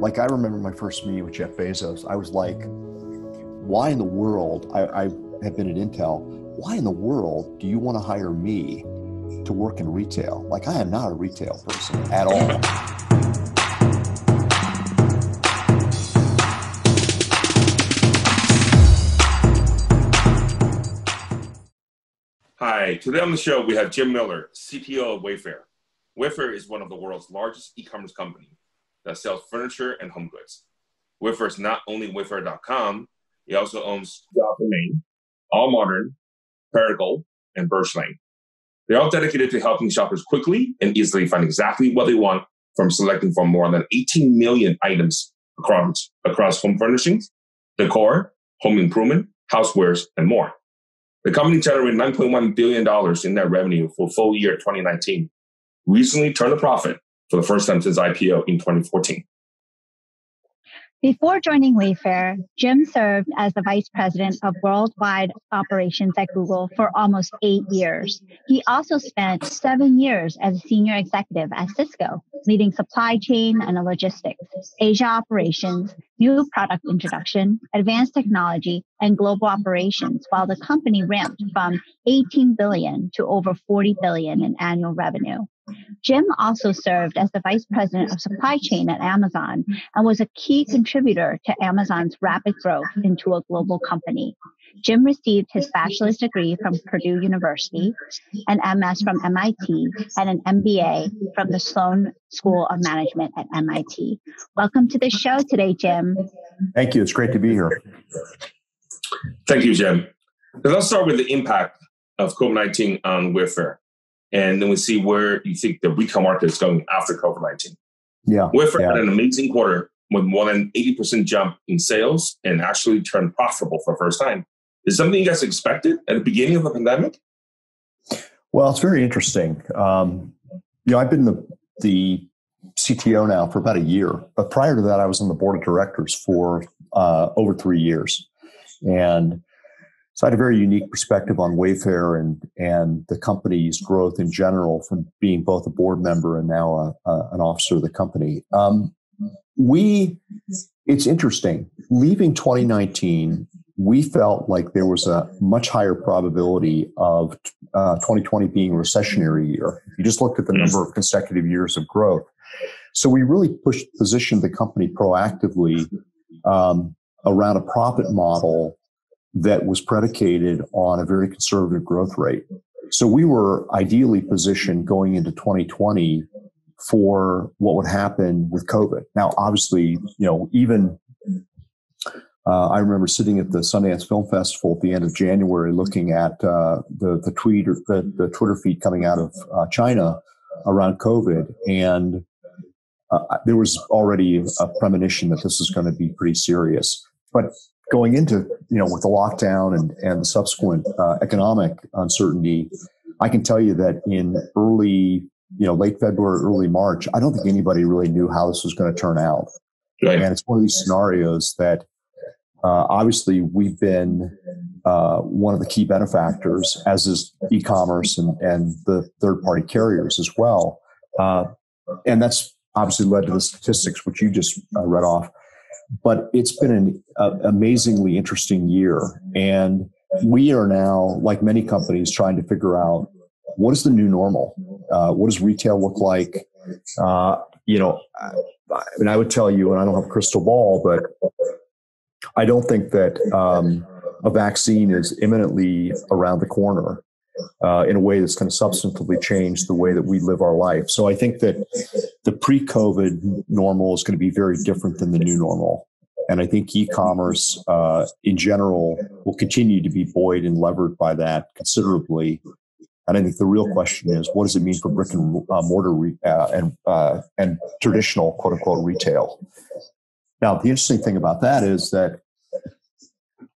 Like, I remember my first meeting with Jeff Bezos. I was like, why in the world, I have been at Intel, why in the world do you want to hire me to work in retail? Like, I am not a retail person at all. Hi, today on the show, we have Jim Miller, CTO of Wayfair. Wayfair is one of the world's largest e-commerce company that sells furniture and home goods. Wayfair is not only Wayfair.com, it also owns All Modern, Perigold, and Birch Lane. They're all dedicated to helping shoppers quickly and easily find exactly what they want from selecting from more than 18 million items across home furnishings, decor, home improvement, housewares, and more. The company generated $9.1 billion in net revenue for full year 2019, recently turned a profit for the first time since IPO in 2014. Before joining Wayfair, Jim served as the vice president of worldwide operations at Google for almost 8 years. He also spent 7 years as a senior executive at Cisco, leading supply chain and logistics, Asia operations, new product introduction, advanced technology, and global operations, while the company ramped from $18 billion to over $40 billion in annual revenue. Jim also served as the vice president of supply chain at Amazon and was a key contributor to Amazon's rapid growth into a global company. Jim received his bachelor's degree from Purdue University, an MS from MIT, and an MBA from the Sloan School of Management at MIT. Welcome to the show today, Jim. Thank you. It's great to be here. Thank you, Jim. Let's start with the impact of COVID-19 on Wayfair. And then we see where you think the retail market is going after COVID-19. Yeah. Wayfair had an amazing quarter with more than 80% jump in sales and actually turned profitable for the first time. Is something you guys expected at the beginning of the pandemic? Well, it's very interesting. I've been the CTO now for about a year, but prior to that, I was on the board of directors for over 3 years. And so I had a very unique perspective on Wayfair and the company's growth in general from being both a board member and now an officer of the company. It's interesting. Leaving 2019, we felt like there was a much higher probability of 2020 being a recessionary year. You just looked at the number of consecutive years of growth. So we really positioned the company proactively around a profit model that was predicated on a very conservative growth rate. So we were ideally positioned going into 2020 for what would happen with COVID. Now, obviously, even I remember sitting at the Sundance Film Festival at the end of January, looking at the Twitter feed coming out of China around COVID, and there was already a premonition that this is going to be pretty serious. But going into, with the lockdown and the subsequent economic uncertainty, I can tell you that in late February, early March, I don't think anybody really knew how this was going to turn out. Right. And it's one of these scenarios that obviously we've been one of the key benefactors, as is e-commerce and the third-party carriers as well. And that's obviously led to the statistics, which you just read off. But it's been an amazingly interesting year. And we are now, like many companies, trying to figure out, what is the new normal? What does retail look like? I would tell you, and I don't have a crystal ball, but I don't think that a vaccine is imminently around the corner in a way that's going to substantively change the way that we live our life. So I think that the pre-COVID normal is going to be very different than the new normal. And I think e-commerce in general will continue to be buoyed and levered by that considerably. And I think the real question is, what does it mean for brick and mortar and traditional, quote unquote, retail? Now, the interesting thing about that is that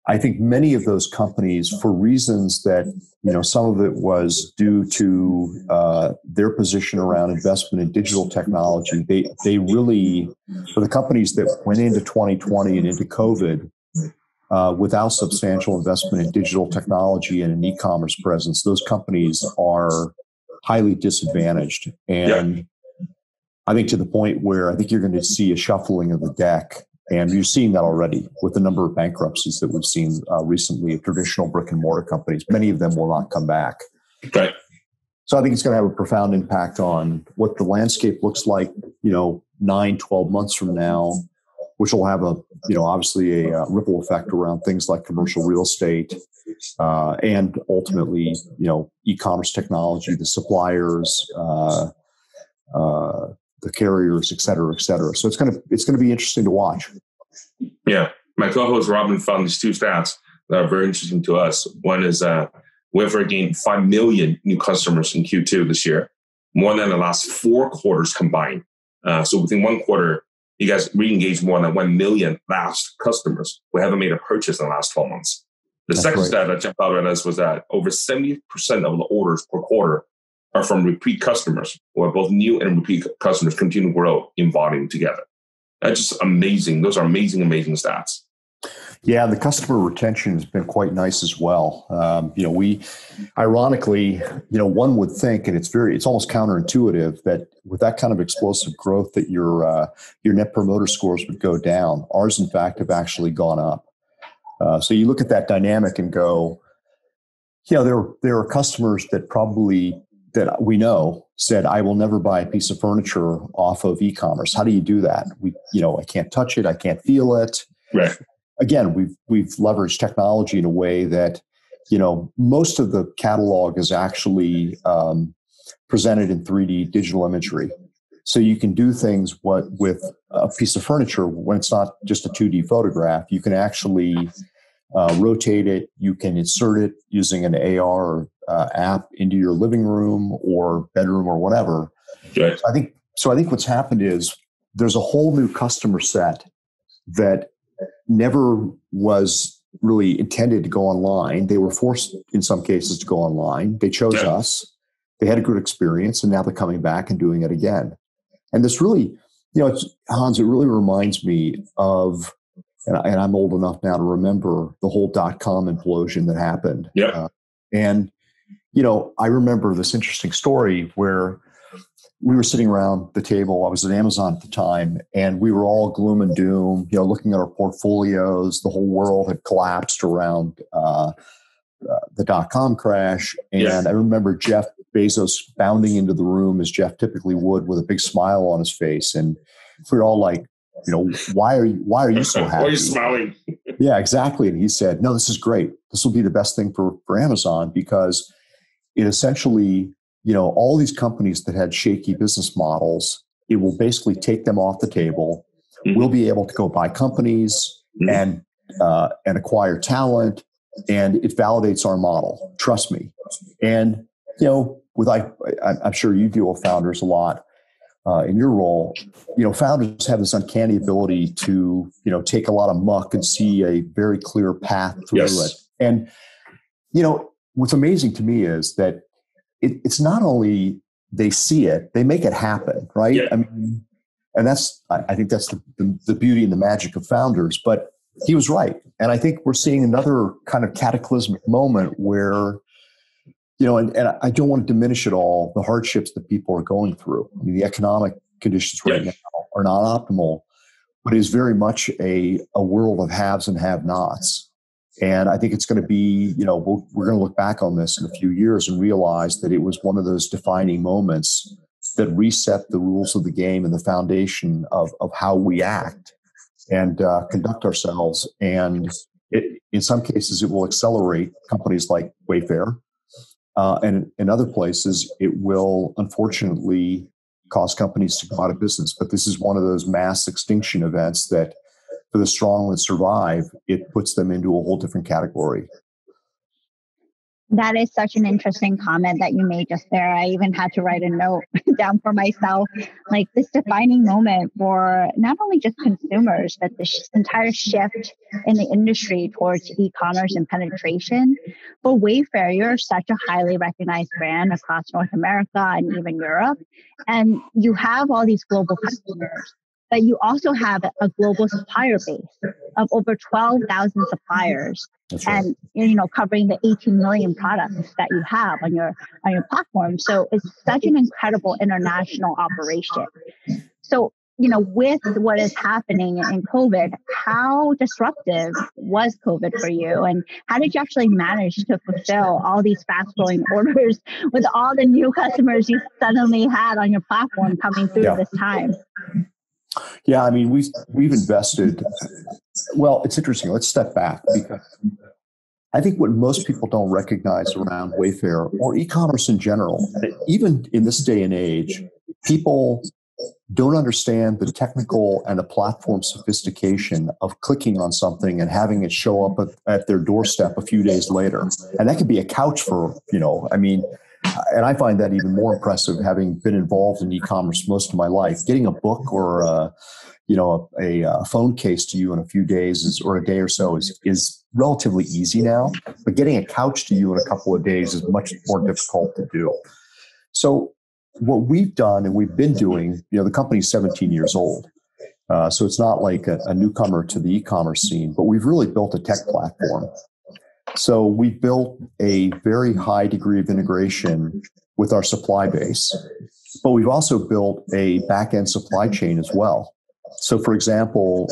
I think many of those companies, for reasons that, some of it was due to their position around investment in digital technology, they really, for the companies that went into 2020 and into COVID, without substantial investment in digital technology and an e-commerce presence, those companies are highly disadvantaged. And I think to the point where I think you're going to see a shuffling of the deck, and you're seeing that already with the number of bankruptcies that we've seen recently of traditional brick and mortar companies. Many of them will not come back. Right. So I think it's going to have a profound impact on what the landscape looks like, 9, 12 months from now, which will have a ripple effect around things like commercial real estate, and ultimately, e-commerce technology, the suppliers, the carriers, et cetera, et cetera. So it's going to be interesting to watch. Yeah. My co-host Robin found these two stats that are very interesting to us. One is Wayfair gained 5 million new customers in Q2 this year, more than the last 4 quarters combined. So within one quarter, you guys re-engaged more than 1 million last customers who haven't made a purchase in the last 12 months. That's second stat that jumped out at us was that over 70% of the orders per quarter are from repeat customers, where both new and repeat customers continue to grow in volume together. That's just amazing. Those are amazing, amazing stats. Yeah, the customer retention has been quite nice as well. Ironically, one would think, and it's almost counterintuitive that with that kind of explosive growth that your net promoter scores would go down. Ours, in fact, have actually gone up. So you look at that dynamic and go, there are customers that probably that we know said, I will never buy a piece of furniture off of e-commerce. How do you do that? I can't touch it. I can't feel it. Right. Again, we've leveraged technology in a way that, most of the catalog is actually presented in 3D digital imagery. So you can do things with a piece of furniture when it's not just a 2D photograph. You can actually rotate it. You can insert it using an AR app into your living room or bedroom or whatever. Right. So I think what's happened is there's a whole new customer set that never was really intended to go online. They were forced in some cases to go online. They chose us. They had a good experience, and now they're coming back and doing it again. And this really, Hans, it really reminds me of, and I'm old enough now to remember the whole .com implosion that happened. Yeah. I remember this interesting story where we were sitting around the table. I was at Amazon at the time, and we were all gloom and doom, looking at our portfolios. The whole world had collapsed around the .com crash. And I remember Jeff Bezos bounding into the room, as Jeff typically would, with a big smile on his face. And we were all like, why are you so happy? Why are you smiling? Yeah, exactly. And he said, no, this is great. This will be the best thing for Amazon, because it essentially, all these companies that had shaky business models, it will basically take them off the table. Mm-hmm. We'll be able to go buy companies and acquire talent, and it validates our model. Trust me. And, I'm sure you deal with founders a lot in your role. Founders have this uncanny ability to, take a lot of muck and see a very clear path through it. And, what's amazing to me is that it's not only they see it, they make it happen, right? Yeah. I mean, and I think that's the beauty and the magic of founders. But he was right. And I think we're seeing another kind of cataclysmic moment where, and I don't want to diminish at all the hardships that people are going through. I mean, the economic conditions right now are not optimal, but is very much a world of haves and have-nots. And I think it's going to be, we're going to look back on this in a few years and realize that it was one of those defining moments that reset the rules of the game and the foundation of how we act and conduct ourselves. And in some cases, it will accelerate companies like Wayfair. And in other places, it will unfortunately cause companies to go out of business. But this is one of those mass extinction events that, for the strong that survive, it puts them into a whole different category. That is such an interesting comment that you made just there. I even had to write a note down for myself, like this defining moment for not only just consumers, but the entire shift in the industry towards e-commerce and penetration. But Wayfair, you're such a highly recognized brand across North America and even Europe, and you have all these global customers but you also have a global supplier base of over 12,000 suppliers. That's right. And, you know, covering the 18 million products that you have on your platform. So it's such an incredible international operation. So, you know, with what is happening in COVID, how disruptive was COVID for you? And how did you actually manage to fulfill all these fast-growing orders with all the new customers you suddenly had on your platform coming through this time? Yeah, I mean, we've invested. Well, it's interesting. Let's step back, because I think what most people don't recognize around Wayfair or e-commerce in general, even in this day and age, people don't understand the technical and the platform sophistication of clicking on something and having it show up at their doorstep a few days later. And that could be a couch for, you know, I mean, and I find that even more impressive, having been involved in e-commerce most of my life. Getting a book or a phone case to you in a few days or a day or so is relatively easy now. But getting a couch to you in a couple of days is much more difficult to do. So what we've done and we've been doing, you know, the company's 17 years old. So it's not like a newcomer to the e-commerce scene, but we've really built a tech platform. So we built a very high degree of integration with our supply base, but we've also built a back-end supply chain as well. So for example,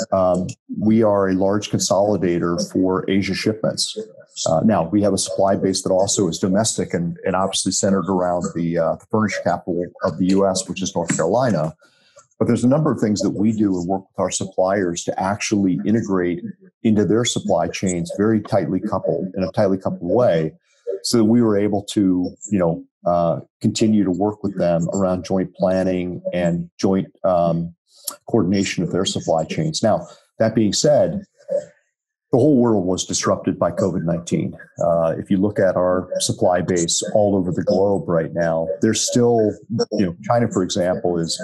we are a large consolidator for Asia shipments. Now, we have a supply base that also is domestic and obviously centered around the furniture capital of the U.S., which is North Carolina. But there's a number of things that we do and work with our suppliers to actually integrate into their supply chains very tightly coupled, in a tightly coupled way, so that we were able to, you know, continue to work with them around joint planning and joint coordination of their supply chains. Now, that being said, the whole world was disrupted by COVID-19. If you look at our supply base all over the globe right now, there's still, you know, China, for example, is,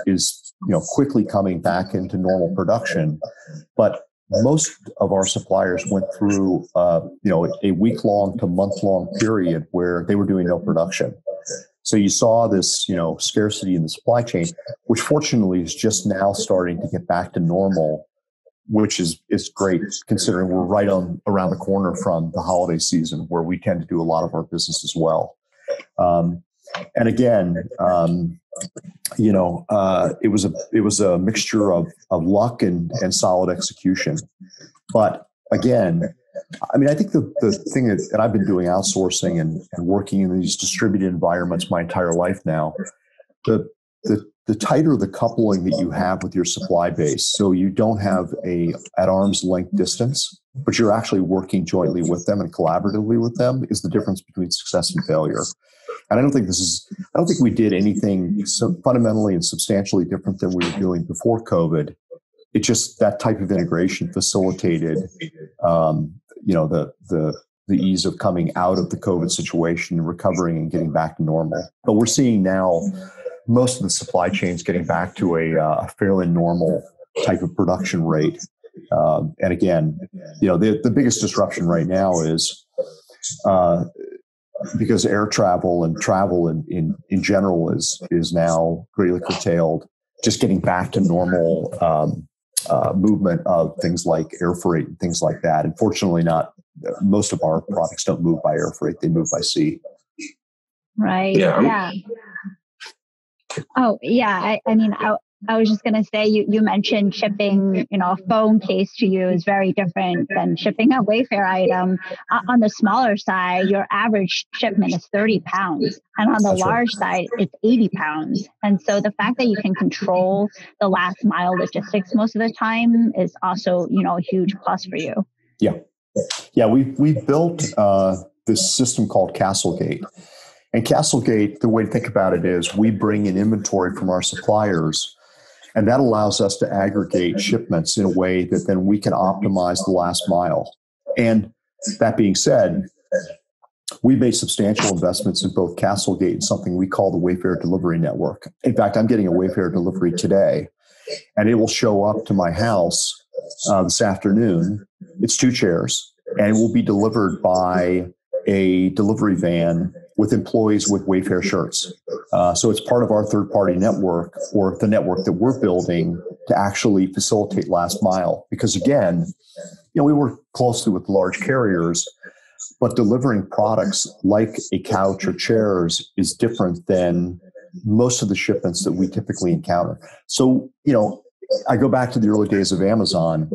you know, quickly coming back into normal production. But most of our suppliers went through, you know, a week-long to month-long period where they were doing no production. So you saw this, you know, scarcity in the supply chain, which fortunately is just now starting to get back to normal, which is great, considering we're right on around the corner from the holiday season, where we tend to do a lot of our business as well. And again, you know, it was a mixture of luck and solid execution. But again, I mean, I think the thing that, and I've been doing outsourcing and working in these distributed environments my entire life now, the tighter the coupling that you have with your supply base, so you don't have at arm's length distance, but you're actually working jointly with them and collaboratively with them, is the difference between success and failure. And I don't think we did anything so fundamentally and substantially different than we were doing before COVID. It just, that type of integration facilitated, you know, the ease of coming out of the COVID situation, recovering and getting back to normal. But we're seeing now most of the supply chains getting back to a fairly normal type of production rate. And again, you know, the biggest disruption right now is because air travel and travel in general is now greatly curtailed, just getting back to normal movement of things like air freight and things like that. And fortunately, not most of our products don't move by air freight, they move by sea. Right. Yeah. Oh, yeah. I mean, I was just going to say, you mentioned shipping, you know, a phone case to you is very different than shipping a Wayfair item. On the smaller side, your average shipment is 30 pounds. And on the large side, it's 80 pounds. And so the fact that you can control the last mile logistics most of the time is also, you know, a huge plus for you. Yeah. Yeah. We built this system called Castlegate. And Castlegate, the way to think about it is, we bring in inventory from our suppliers, and that allows us to aggregate shipments in a way that then we can optimize the last mile. And that being said, we made substantial investments in both Castlegate and something we call the Wayfair Delivery Network. In fact, I'm getting a Wayfair delivery today, and it will show up to my house this afternoon. It's 2 chairs, and it will be delivered by a delivery van with employees with Wayfair shirts. So it's part of our third-party network, or the network that we're building to actually facilitate last mile. Because again, we work closely with large carriers, but delivering products like a couch or chairs is different than most of the shipments that we typically encounter. So, I go back to the early days of Amazon.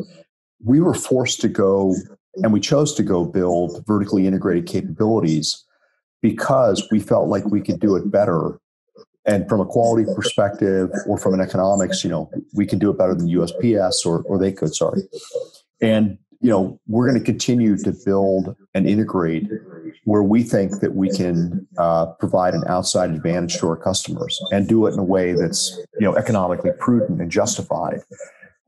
We were forced to go, and we chose to go build vertically integrated capabilities because we felt like we could do it better. And from a quality perspective or from an economics, we can do it better than USPS or they could, sorry. And, we're going to continue to build and integrate where we think that we can provide an outside advantage to our customers and do it in a way that's, economically prudent and justified.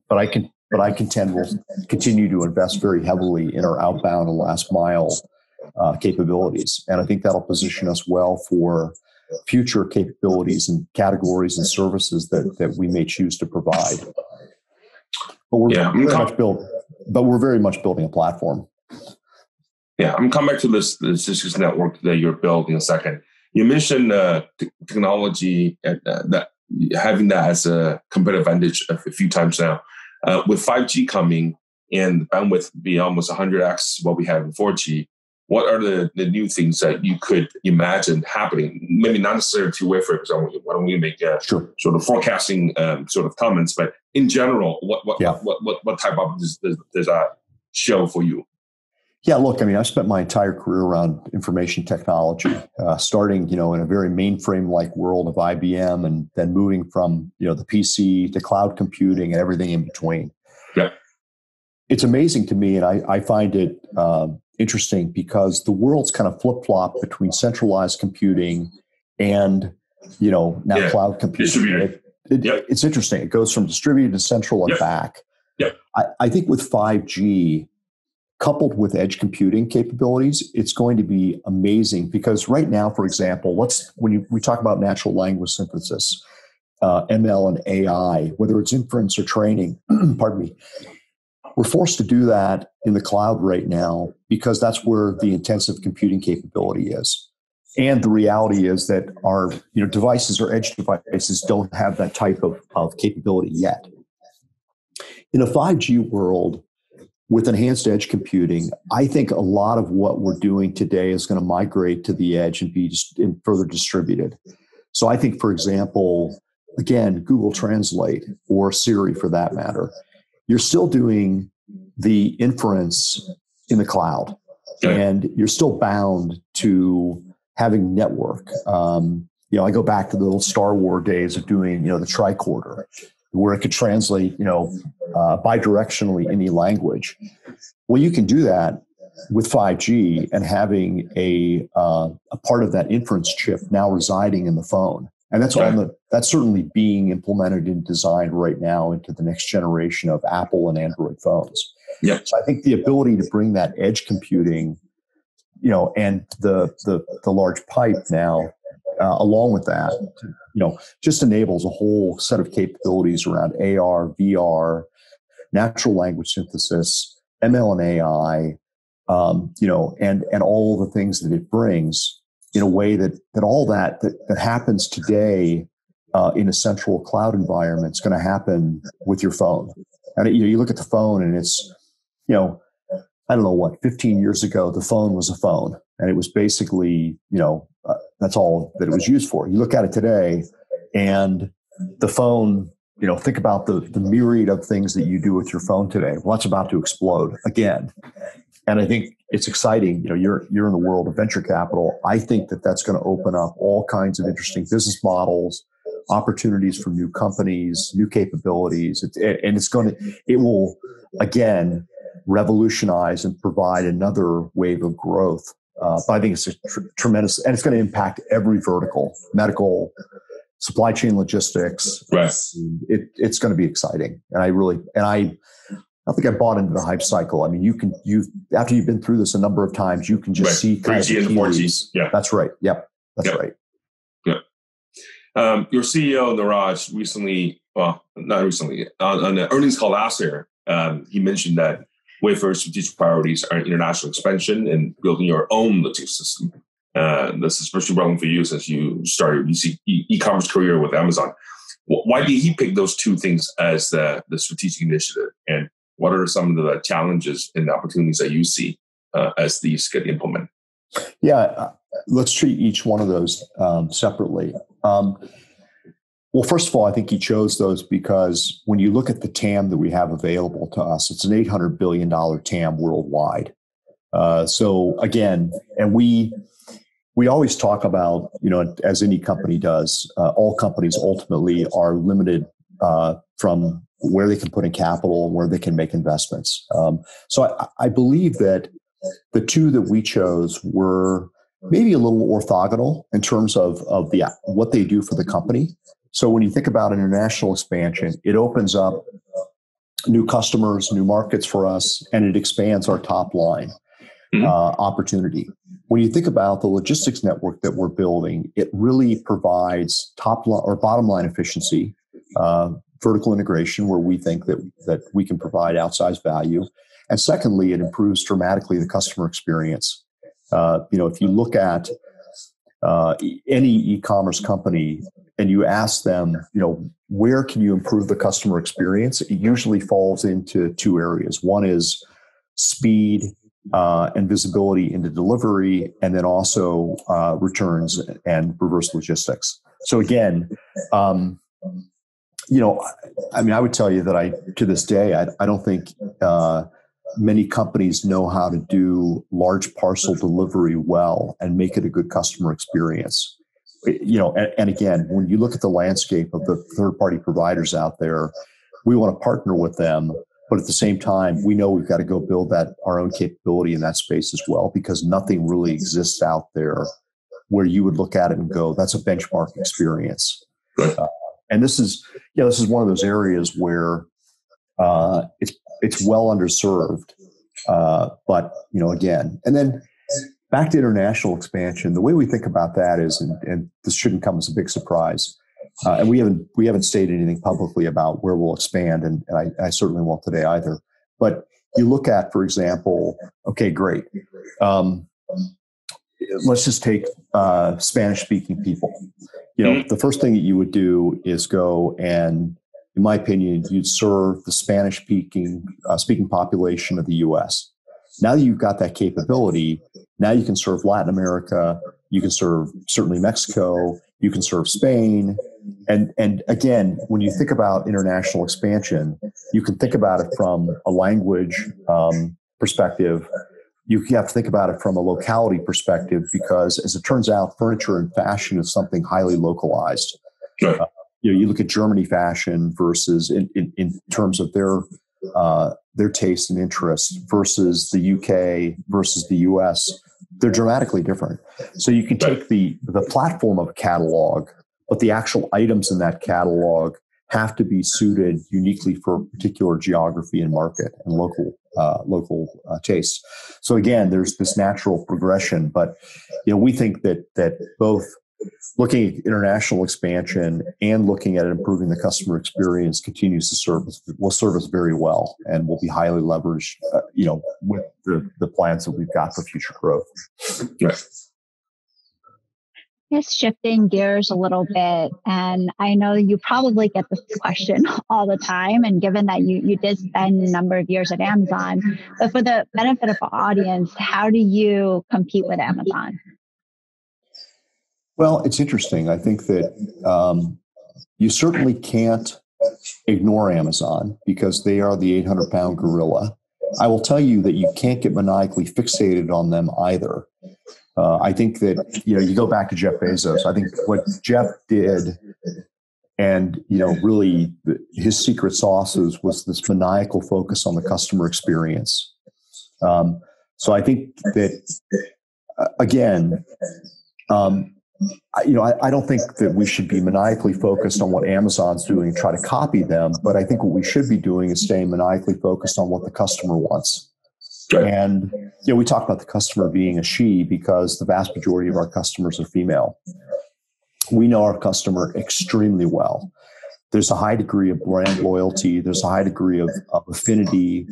But I contend we'll continue to invest very heavily in our outbound and last mile capabilities. And I think that'll position us well for future capabilities and categories and services that we may choose to provide. But we're very much building a platform. Yeah, I'm coming back to this Cisco's network that you're building in a second. You mentioned technology that having that as a competitive advantage a few times now. With 5G coming and the bandwidth be almost 100x what we have in 4G, what are the new things that you could imagine happening? Maybe not necessarily two-way, for example. Why don't we make sort of forecasting sort of comments? But in general, what type of does that show for you? Yeah, look, I spent my entire career around information technology, starting, in a very mainframe-like world of IBM and then moving from, the PC to cloud computing and everything in between. Yeah. It's amazing to me, and I find it interesting because the world's kind of flip-flopped between centralized computing and, now cloud computing. It's interesting. It goes from distributed to central and back. Yeah. I think with 5G, coupled with edge computing capabilities, it's going to be amazing because right now, for example, when we talk about natural language synthesis, ML and AI, whether it's inference or training, pardon me, we're forced to do that in the cloud right now because that's where the intensive computing capability is. And the reality is that our devices or edge devices don't have that type of capability yet. In a 5G world, with enhanced edge computing, I think a lot of what we're doing today is going to migrate to the edge and be further distributed. So I think, for example, again, Google Translate or Siri for that matter, you're still doing the inference in the cloud and you're still bound to having network. I go back to the old Star Wars days of doing, the tricorder, where it could translate, bidirectionally any language. Well, you can do that with 5G and having a part of that inference chip now residing in the phone, and that's certainly being implemented and designed right now into the next generation of Apple and Android phones. Yeah. So I think the ability to bring that edge computing, and the large pipe now. Along with that, just enables a whole set of capabilities around AR, VR, natural language synthesis, ML and AI, and all the things that it brings in a way that happens today in a central cloud environment is going to happen with your phone. And you look at the phone and it's, 15 years ago, the phone was a phone. And it was basically, that's all that it was used for. You look at it today and the phone, think about the myriad of things that you do with your phone today. Well, that's about to explode again. And I think it's exciting. You're in the world of venture capital. I think that's going to open up all kinds of interesting business models, opportunities for new companies, new capabilities. It will, again, revolutionize and provide another wave of growth. But I think it's tremendous, and it's going to impact every vertical, medical, supply chain logistics. Right. It's going to be exciting. And I think I bought into the hype cycle. After you've been through this a number of times, you can just see kind of the keys. Yeah. That's right. Yep. That's right. Yeah. Your CEO, Niraj, on the earnings call last year, he mentioned that Wayfair's strategic priorities are international expansion and building your own logistics system. This is especially relevant for you since you started your e-commerce career with Amazon. Why did he pick those two things as the strategic initiative? And what are some of the challenges and opportunities that you see as these get implemented? Yeah, let's treat each one of those separately. Well, first of all, I think he chose those because when you look at the TAM that we have available to us, it's an $800 billion TAM worldwide. So again, and we always talk about, you know, as any company does, all companies ultimately are limited from where they can put in capital and where they can make investments. So I believe that the two that we chose were maybe a little orthogonal in terms of the what they do for the company. So when you think about international expansion, it opens up new customers, new markets for us, and it expands our top line opportunity. When you think about the logistics network that we're building, it really provides top line or bottom line efficiency, vertical integration, where we think that we can provide outsized value. And secondly, it improves dramatically the customer experience. You know, if you look at any e-commerce company and you ask them, you know, where can you improve the customer experience, it usually falls into two areas. One is speed and visibility into delivery, and then also returns and reverse logistics. So again, you know, I mean, I would tell you that to this day, I don't think many companies know how to do large parcel delivery well and make it a good customer experience. You know, and again, when you look at the landscape of the third-party providers out there, we want to partner with them, but at the same time, we know we've got to go build that our own capability in that space as well, because nothing really exists out there where you would look at it and go, "That's a benchmark experience." And this is one of those areas where it's well underserved. But you know, again, and then back to international expansion. The way we think about that is, and this shouldn't come as a big surprise. And we haven't stated anything publicly about where we'll expand, and I certainly won't today either. But you look at, for example, okay, great. Let's just take Spanish-speaking people. You know, the first thing that you would do is go and, in my opinion, you'd serve the Spanish-speaking population of the U.S. Now that you've got that capability, now you can serve Latin America. You can serve certainly Mexico. You can serve Spain. And again, when you think about international expansion, you can think about it from a language perspective. You have to think about it from a locality perspective, because as it turns out, furniture and fashion is something highly localized. Sure. You know, you look at Germany fashion versus in terms of their taste and interest versus the UK versus the US, they're dramatically different. So you can take the platform of a catalog, but the actual items in that catalog have to be suited uniquely for a particular geography and market and local tastes. So again, there's this natural progression, but you know, we think that both looking at international expansion and looking at improving the customer experience will serve us very well, and will be highly leveraged, you know, with the plans that we've got for future growth. Right. Just shifting gears a little bit, and I know you probably get this question all the time, and given that you did spend a number of years at Amazon, but for the benefit of our audience, how do you compete with Amazon? Well, it's interesting. I think that you certainly can't ignore Amazon, because they are the 800-pound gorilla. I will tell you that you can't get maniacally fixated on them either. I think that, you know, you go back to Jeff Bezos. I think what Jeff did, and, you know, really his secret sauce was this maniacal focus on the customer experience. So I think that, again, you know, I don't think that we should be maniacally focused on what Amazon's doing and try to copy them. But I think what we should be doing is staying maniacally focused on what the customer wants. And, you know, we talk about the customer being a she, because the vast majority of our customers are female. We know our customer extremely well. There's a high degree of brand loyalty. There's a high degree of affinity.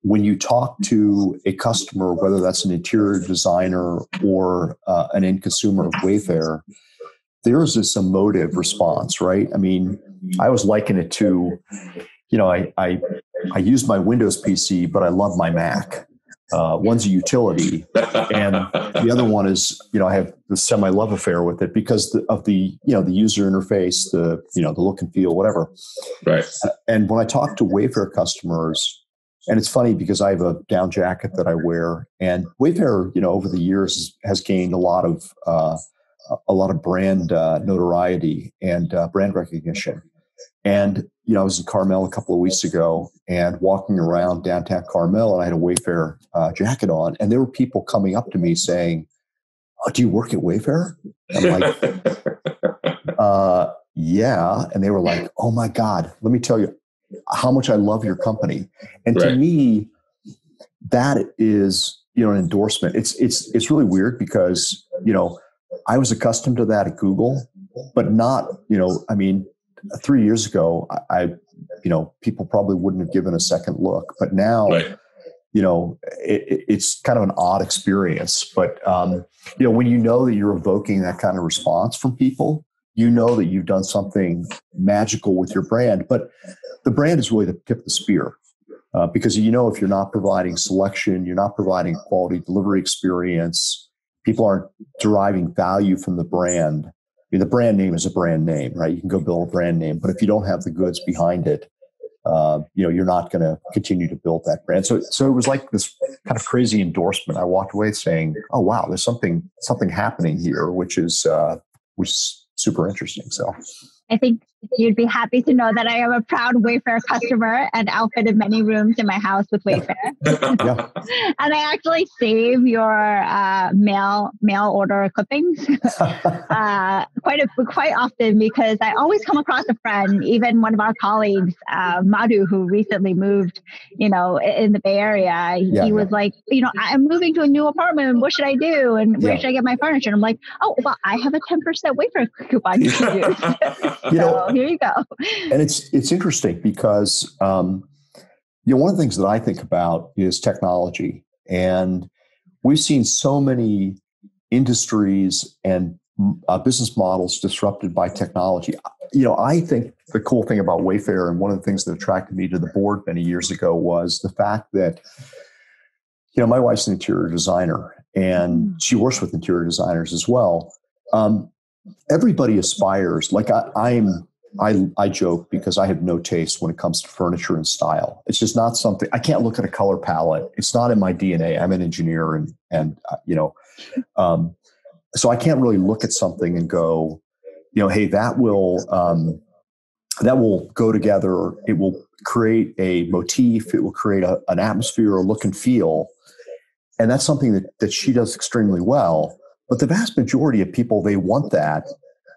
When you talk to a customer, whether that's an interior designer or an end consumer of Wayfair, there is this emotive response, right? I mean, I always liken it to, you know, I use my Windows PC, but I love my Mac. One's a utility, and the other one is, you know, I have the semi-love affair with it because of the, you know, the user interface, the, you know, the look and feel, whatever. Right. And when I talk to Wayfair customers, and it's funny because I have a down jacket that I wear, and Wayfair, you know, over the years has gained a lot of brand notoriety and brand recognition. And, you know, I was in Carmel a couple of weeks ago and walking around downtown Carmel, and I had a Wayfair jacket on, and there were people coming up to me saying, "Oh, do you work at Wayfair?" I'm like, yeah. And they were like, "Oh my God, let me tell you how much I love your company." And right. To me, that is, you know, an endorsement. It's really weird because, you know, I was accustomed to that at Google, but not, you know, I mean, 3 years ago, I, you know, people probably wouldn't have given a second look, but now, right. You know, it's kind of an odd experience, but, you know, when you know that you're evoking that kind of response from people, you know that you've done something magical with your brand, but the brand is really the tip of the spear, because, you know, if you're not providing selection, you're not providing quality delivery experience, people aren't deriving value from the brand. I mean, the brand name is a brand name, right? You can go build a brand name, but if you don't have the goods behind it, you know, you're not going to continue to build that brand. So it was like this kind of crazy endorsement. I walked away saying, "Oh wow, there's something happening here," which is super interesting. So I think you'd be happy to know that I am a proud Wayfair customer and outfitted many rooms in my house with Wayfair. Yeah. And I actually save your mail order clippings quite often because I always come across a friend, even one of our colleagues, Madhu, who recently moved, you know, in the Bay Area. He was like, you know, "I'm moving to a new apartment. What should I do? And where should I get my furniture?" And I'm like, "Oh, well, I have a 10% Wayfair coupon you can use." You know, so here you go. And it's interesting because, you know, one of the things that I think about is technology. And we've seen so many industries and business models disrupted by technology. You know, I think the cool thing about Wayfair, and one of the things that attracted me to the board many years ago, was the fact that, you know, my wife's an interior designer and she works with interior designers as well. Everybody aspires, like I joke because I have no taste when it comes to furniture and style. It's just not something, I can't look at a color palette. It's not in my DNA. I'm an engineer and you know, so I can't really look at something and go, you know, hey, that will go together. It will create a motif. It will create an atmosphere, a look and feel. And that's something that she does extremely well. But the vast majority of people, they want that,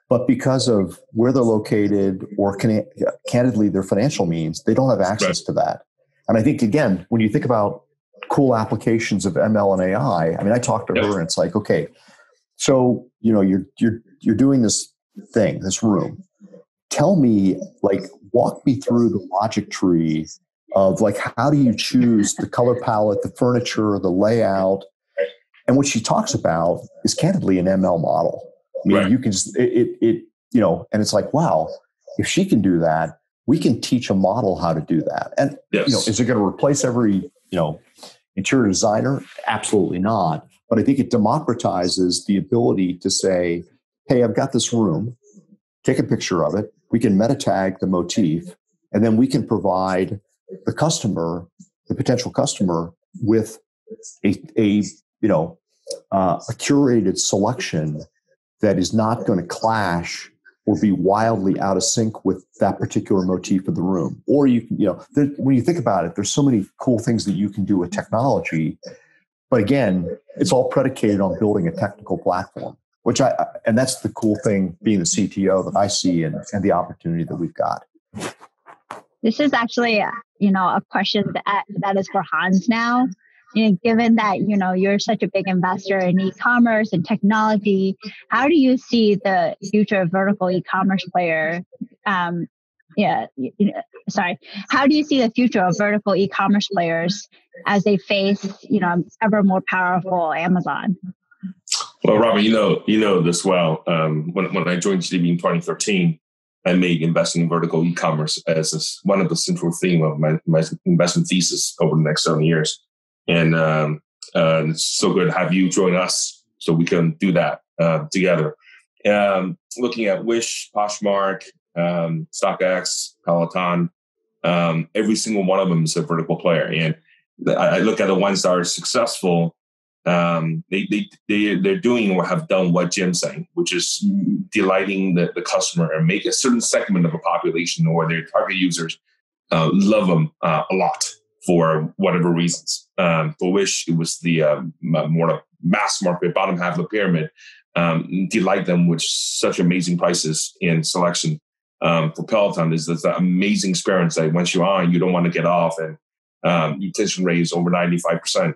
but because of where they're located or candidly their financial means, they don't have access to that. And I think, again, when you think about cool applications of ML and AI, I mean, I talked to her and it's like, okay, so, you know, you're doing this thing, this room. Tell me, like, walk me through the logic tree of, like, how do you choose the color palette, the furniture, the layout? And what she talks about is candidly an ML model. I mean, you can just, it, you know, and it's like, wow, if she can do that, we can teach a model how to do that. And, you know, is it going to replace every, you know, interior designer? Absolutely not. But I think it democratizes the ability to say, hey, I've got this room, take a picture of it. We can meta tag the motif, and then we can provide the customer, the potential customer, with a curated selection that is not going to clash or be wildly out of sync with that particular motif of the room. Or when you think about it, there's so many cool things that you can do with technology. But again, it's all predicated on building a technical platform, and that's the cool thing being the CTO that I see and the opportunity that we've got. This is actually, you know, a question that is for Hans now. You know, given that, you know, you're such a big investor in e-commerce and technology, how do you see the future of vertical e-commerce player? How do you see the future of vertical e-commerce players as they face, you know, ever more powerful Amazon? Well, Robert, you know this well. When I joined GDB in 2013, I made investing in vertical e-commerce as one of the central theme of my investment thesis over the next 7 years. And it's so good to have you join us so we can do that together. Looking at Wish, Poshmark, StockX, Peloton, every single one of them is a vertical player. And I look at the ones that are successful. They're doing or have done what Jim's saying, which is delighting the customer and make a certain segment of a population or their target users love them a lot for whatever reasons. For Wish, it was the more mass market, bottom half of the pyramid, delight them with such amazing prices and selection. For Peloton, is this amazing experience that once you're on, you don't want to get off, and retention rate is over 95%.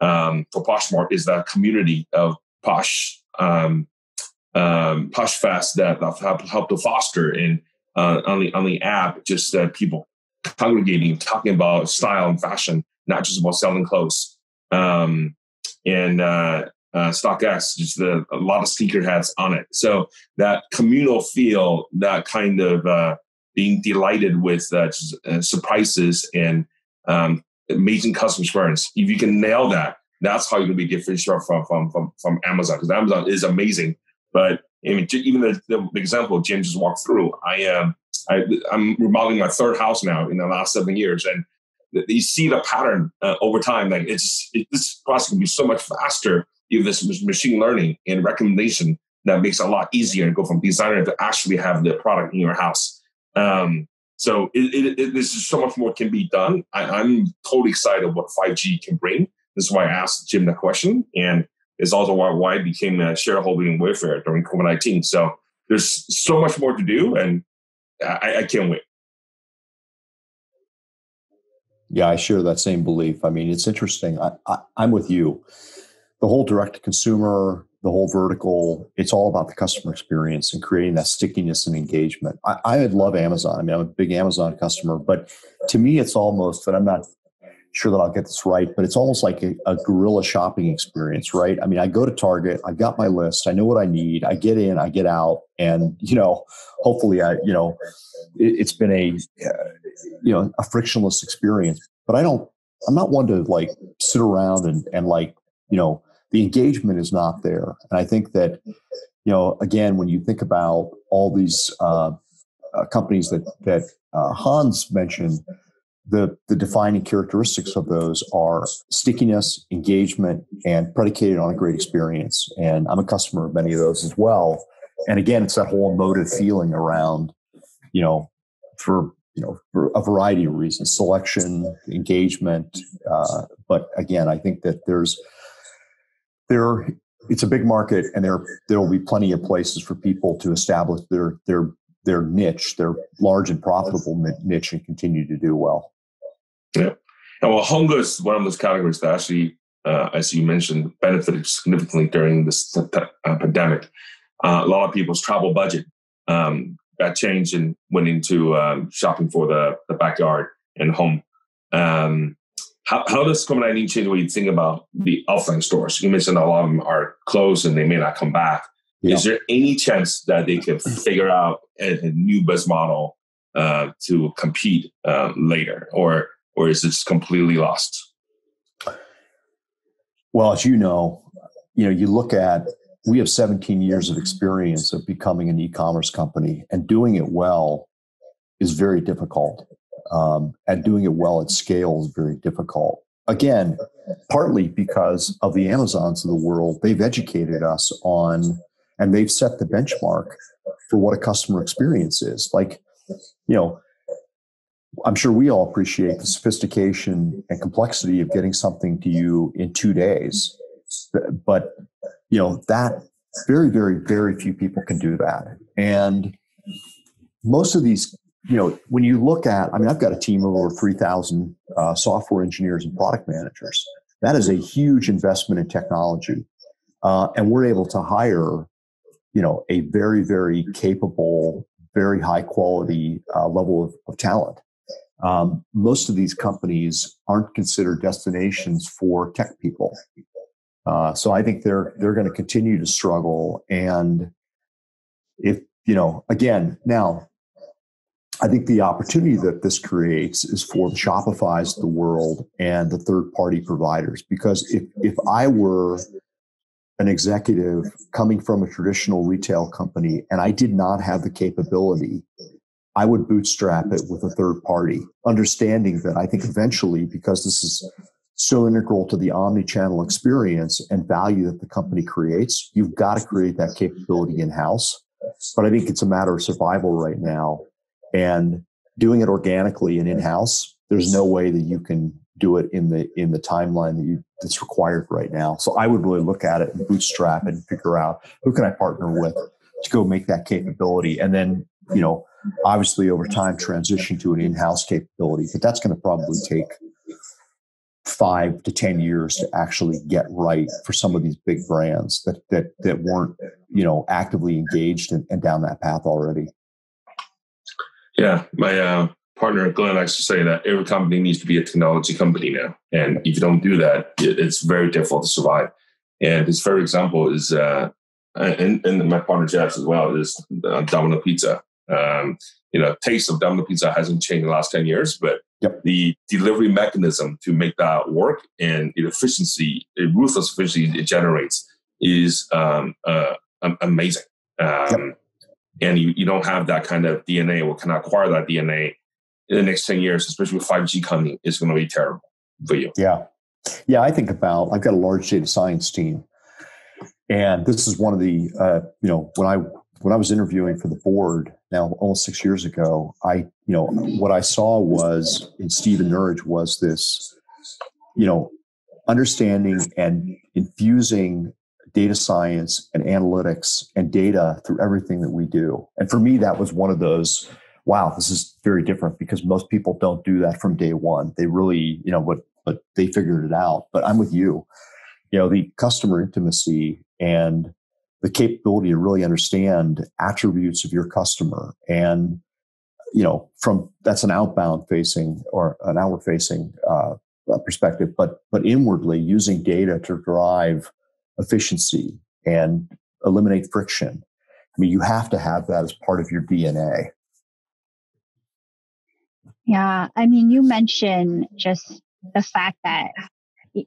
For Poshmark is that community of Posh Fest that have helped to foster in on the app, just people congregating, talking about style and fashion, not just about selling clothes. And StockX, just a lot of sneakerheads on it. So that communal feel, that kind of being delighted with surprises and amazing customer experience. If you can nail that, that's how you're going to be differentiated from Amazon, because Amazon is amazing. But I mean, even the example James just walked through, I'm remodeling my third house now in the last 7 years, and you see the pattern over time. Like this process can be so much faster if this machine learning and recommendation that makes it a lot easier to go from designer to actually have the product in your house. So this is so much more can be done. I'm totally excited what 5G can bring. This is why I asked Jim that question. And it's also why I became a shareholder in Wayfair during COVID-19. So there's so much more to do, and I can't wait. Yeah, I share that same belief. I mean, it's interesting. I'm with you. The whole direct-to-consumer, the whole vertical, it's all about the customer experience and creating that stickiness and engagement. I love Amazon. I mean, I'm a big Amazon customer, but to me, it's almost, and I'm not sure that I'll get this right, but it's almost like a guerrilla shopping experience, right? I mean, I go to Target, I've got my list, I know what I need, I get in, I get out, and, hopefully it's been a frictionless experience, but I'm not one to sit around and the engagement is not there. And I think that, again, when you think about all these companies that Hans mentioned, the defining characteristics of those are stickiness, engagement, and predicated on a great experience. And I'm a customer of many of those as well. And again, it's that whole emotive feeling around, for a variety of reasons, selection, engagement. But again, I think that it's a big market, and there will be plenty of places for people to establish their niche, their large and profitable niche, and continue to do well. Yeah, and well, home goods is one of those categories that actually, as you mentioned, benefited significantly during this pandemic. A lot of people's travel budget got changed and went into shopping for the backyard and home. How does COVID-19 change what you think about the offline stores? You mentioned a lot of them are closed and they may not come back. Yeah. Is there any chance that they can figure out a new business model to compete later, or is this completely lost? Well, as you look at, we have 17 years of experience of becoming an e-commerce company, and doing it well is very difficult. And doing it well at scale is very difficult. Again, partly because of the Amazons of the world, they've educated us on, and they've set the benchmark for what a customer experience is. I'm sure we all appreciate the sophistication and complexity of getting something to you in 2 days. But, that very, very, very few people can do that. And most of these, when you look at, I've got a team of over 3,000 software engineers and product managers. That is a huge investment in technology. And we're able to hire, a very, very capable, very high quality level of talent. Most of these companies aren't considered destinations for tech people. So I think they're going to continue to struggle. And if, again, now, I think the opportunity that this creates is for the Shopify's of the world and the third-party providers. Because if I were an executive coming from a traditional retail company and I did not have the capability, I would bootstrap it with a third party, understanding that I think eventually, because this is so integral to the omni-channel experience and value that the company creates, you've got to create that capability in-house. But I think it's a matter of survival right now. And doing it organically and in-house, there's no way that you can do it in the timeline that's required right now. So I would really look at it and bootstrap and figure out who can I partner with to go make that capability. And then, you know, obviously over time transition to an in-house capability, but that's going to probably take 5 to 10 years to actually get right for some of these big brands that weren't, you know, actively engaged and down that path already. Yeah. My partner, Glenn, likes to say that every company needs to be a technology company now. And if you don't do that, it's very difficult to survive. And his favorite example is, and my partner Jeff's as well, is Domino Pizza. You know, taste of Domino Pizza hasn't changed in the last 10 years, but yep, the delivery mechanism to make that work and the efficiency, the ruthless efficiency it generates is amazing. Yep. And you don't have that kind of DNA or can acquire that DNA in the next 10 years, especially with 5G coming, it's going to be terrible for you. Yeah. Yeah. I've got a large data science team, and this is one of the, you know, when I was interviewing for the board now almost 6 years ago, what I saw was in Stephen Nurge was this, you know, understanding and infusing data science and analytics and data through everything that we do. And for me, that was one of those, wow, this is very different, because most people don't do that from day one. They really, you know, but they figured it out. But I'm with you. You know, the customer intimacy and the capability to really understand attributes of your customer, and, you know, from that's an outbound facing or an outward facing perspective, but inwardly using data to drive efficiency and eliminate friction. I mean, you have to have that as part of your DNA. Yeah. I mean, you mentioned just the fact that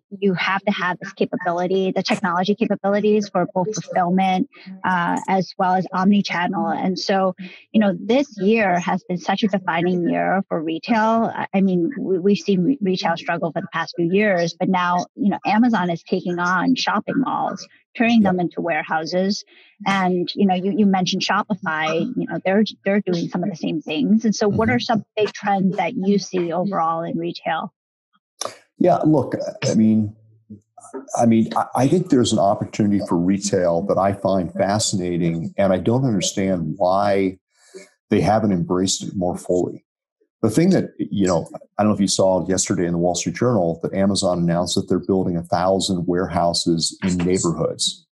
you have to have this capability, the technology capabilities for both fulfillment as well as omni-channel. And so, you know, this year has been such a defining year for retail. I mean, we've seen retail struggle for the past few years, but now, you know, Amazon is taking on shopping malls, turning them into warehouses. And, you know, you mentioned Shopify, you know, they're doing some of the same things. And so what are some big trends that you see overall in retail? Yeah, look, I mean, I think there's an opportunity for retail that I find fascinating, and I don't understand why they haven't embraced it more fully. The thing that, you know, I don't know if you saw yesterday in the Wall Street Journal that Amazon announced that they're building 1,000 warehouses in neighborhoods.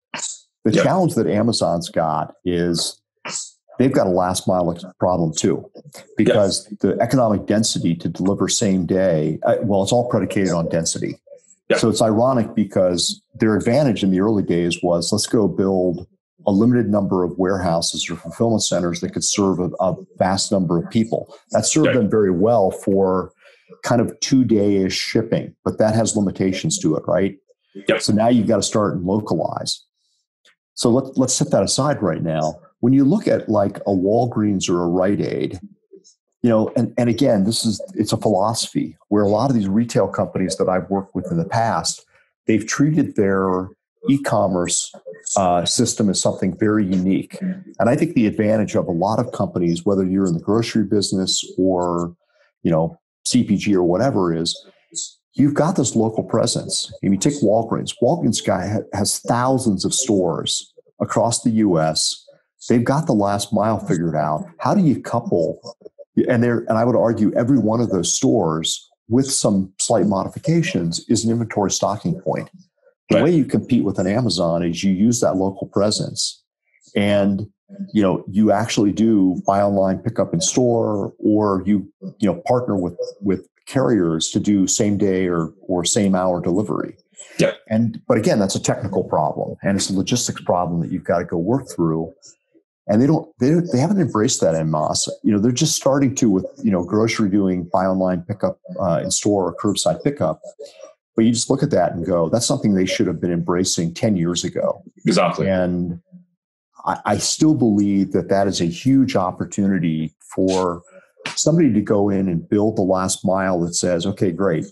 The challenge that Amazon's got is they've got a last mile problem too, because the economic density to deliver same day, well, it's all predicated on density. Yep. So it's ironic because their advantage in the early days was let's go build a limited number of warehouses or fulfillment centers that could serve a vast number of people. That served them very well for kind of 2-day-ish shipping, but that has limitations to it, right? Yep. So now you've got to start and localize. So let's set that aside right now. When you look at like a Walgreens or a Rite Aid, you know, and again, it's a philosophy where a lot of these retail companies that I've worked with in the past, they've treated their e-commerce system as something very unique. And I think the advantage of a lot of companies, whether you're in the grocery business or, you know, CPG or whatever, is you've got this local presence. If you take Walgreens, has thousands of stores across the U.S. They've got the last mile figured out. How do you couple, and I would argue every one of those stores with some slight modifications is an inventory stocking point. The way you compete with an Amazon is you use that local presence, and you know you actually do buy online, pick up in store, or you know partner with carriers to do same day or same hour delivery. Yeah, but again, that's a technical problem, and it's a logistics problem that you've got to go work through. And they haven't embraced that en masse. You know, they're just starting to with, you know, grocery doing buy online, pickup in store or curbside pickup. But you just look at that and go, that's something they should have been embracing 10 years ago. Exactly. And I still believe that is a huge opportunity for somebody to go in and build the last mile that says, okay, great,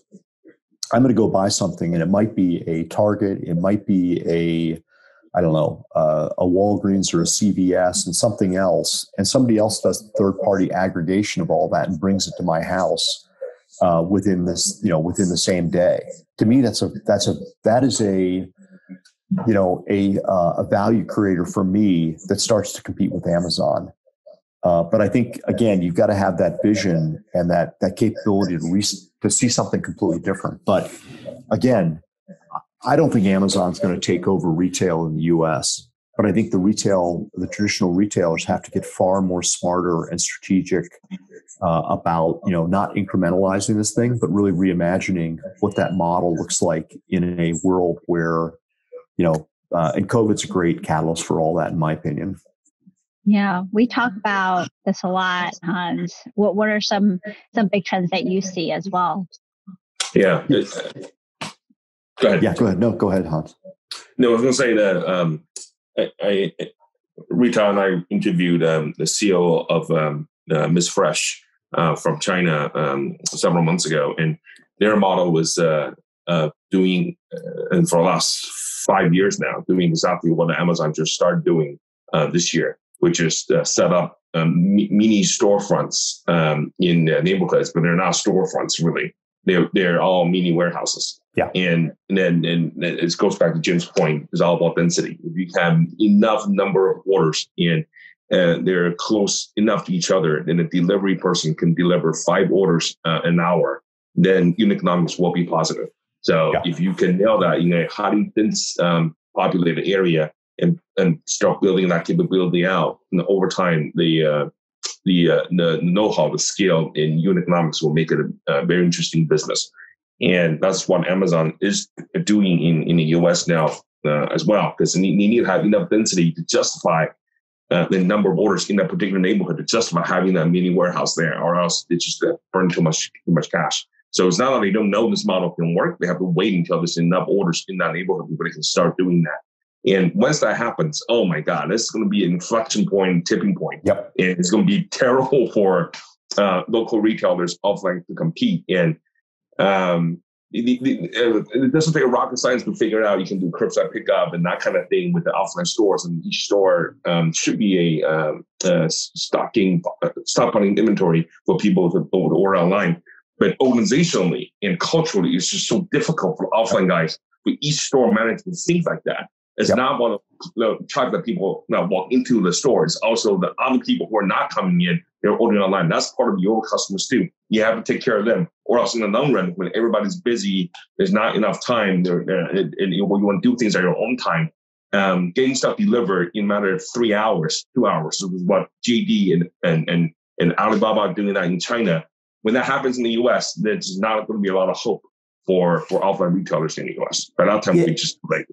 I'm going to go buy something. And it might be a Target. It might be a Walgreens or a CVS and something else. And somebody else does third-party aggregation of all that and brings it to my house within the same day. To me, that is a value creator for me that starts to compete with Amazon. But I think, again, you've got to have that vision and that capability to see something completely different. But again, I don't think Amazon's going to take over retail in the U.S., but I think the traditional retailers have to get far more smarter and strategic about, you know, not incrementalizing this thing, but really reimagining what that model looks like in a world where, you know, and COVID's a great catalyst for all that, in my opinion. Yeah, we talk about this a lot, Hans. What are some big trends that you see as well? Yeah. Go ahead. Yeah, go ahead. No, go ahead, Hans. No, I was going to say that Rita and I interviewed the CEO of Ms. Fresh from China several months ago, and their model was doing, and for the last 5 years now, doing exactly what Amazon just started doing this year, which is set up mini storefronts in neighborhoods, but they're not storefronts really. They're all mini warehouses. Yeah. And then it goes back to Jim's point. It's all about density. If you have enough number of orders and they're close enough to each other, then a delivery person can deliver 5 orders an hour, then unit economics will be positive. So if you can nail that in a highly dense populated area and start building that capability out, and over time, the know-how, the scale in unit economics will make it a very interesting business. And that's what Amazon is doing in the U.S. now as well, because they need to have enough density to justify the number of orders in that particular neighborhood to justify having that mini warehouse there, or else they just burn too much cash. So it's not that they don't know this model can work. They have to wait until there's enough orders in that neighborhood before they can start doing that. And once that happens, oh my God, this is going to be an inflection point, tipping point. Yep. And it's going to be terrible for local retailers offline to compete. And it doesn't take a rocket science to figure out you can do curbside pickup and that kind of thing with the offline stores. And each store should be a stockpiling inventory for people to order online. But organizationally and culturally, it's just so difficult for offline guys with each store management, things like that. It's not one of the type that people now walk into the store. It's also the other people who are not coming in, they're ordering online. That's part of your customers too. You have to take care of them. Or else in the long run, when everybody's busy, there's not enough time. And you want to do things at your own time. Getting stuff delivered in a matter of 3 hours, 2 hours. So what JD and Alibaba are doing that in China. When that happens in the U.S., there's not going to be a lot of hope for offline retailers in the U.S. By that time, we just like.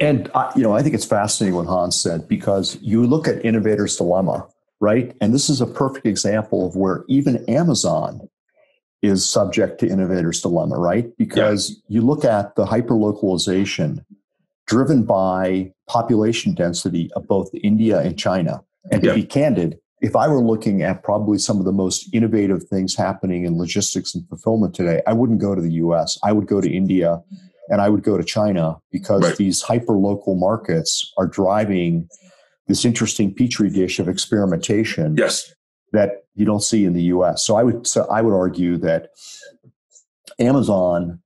And, you know, I think it's fascinating what Hans said, because you look at Innovator's Dilemma, right? And this is a perfect example of where even Amazon is subject to Innovator's Dilemma, right? Because you look at the hyperlocalization driven by population density of both India and China. And to be candid, if I were looking at probably some of the most innovative things happening in logistics and fulfillment today, I wouldn't go to the U.S. I would go to India. And I would go to China, because these hyper-local markets are driving this interesting petri dish of experimentation that you don't see in the U.S. So I would argue that Amazon,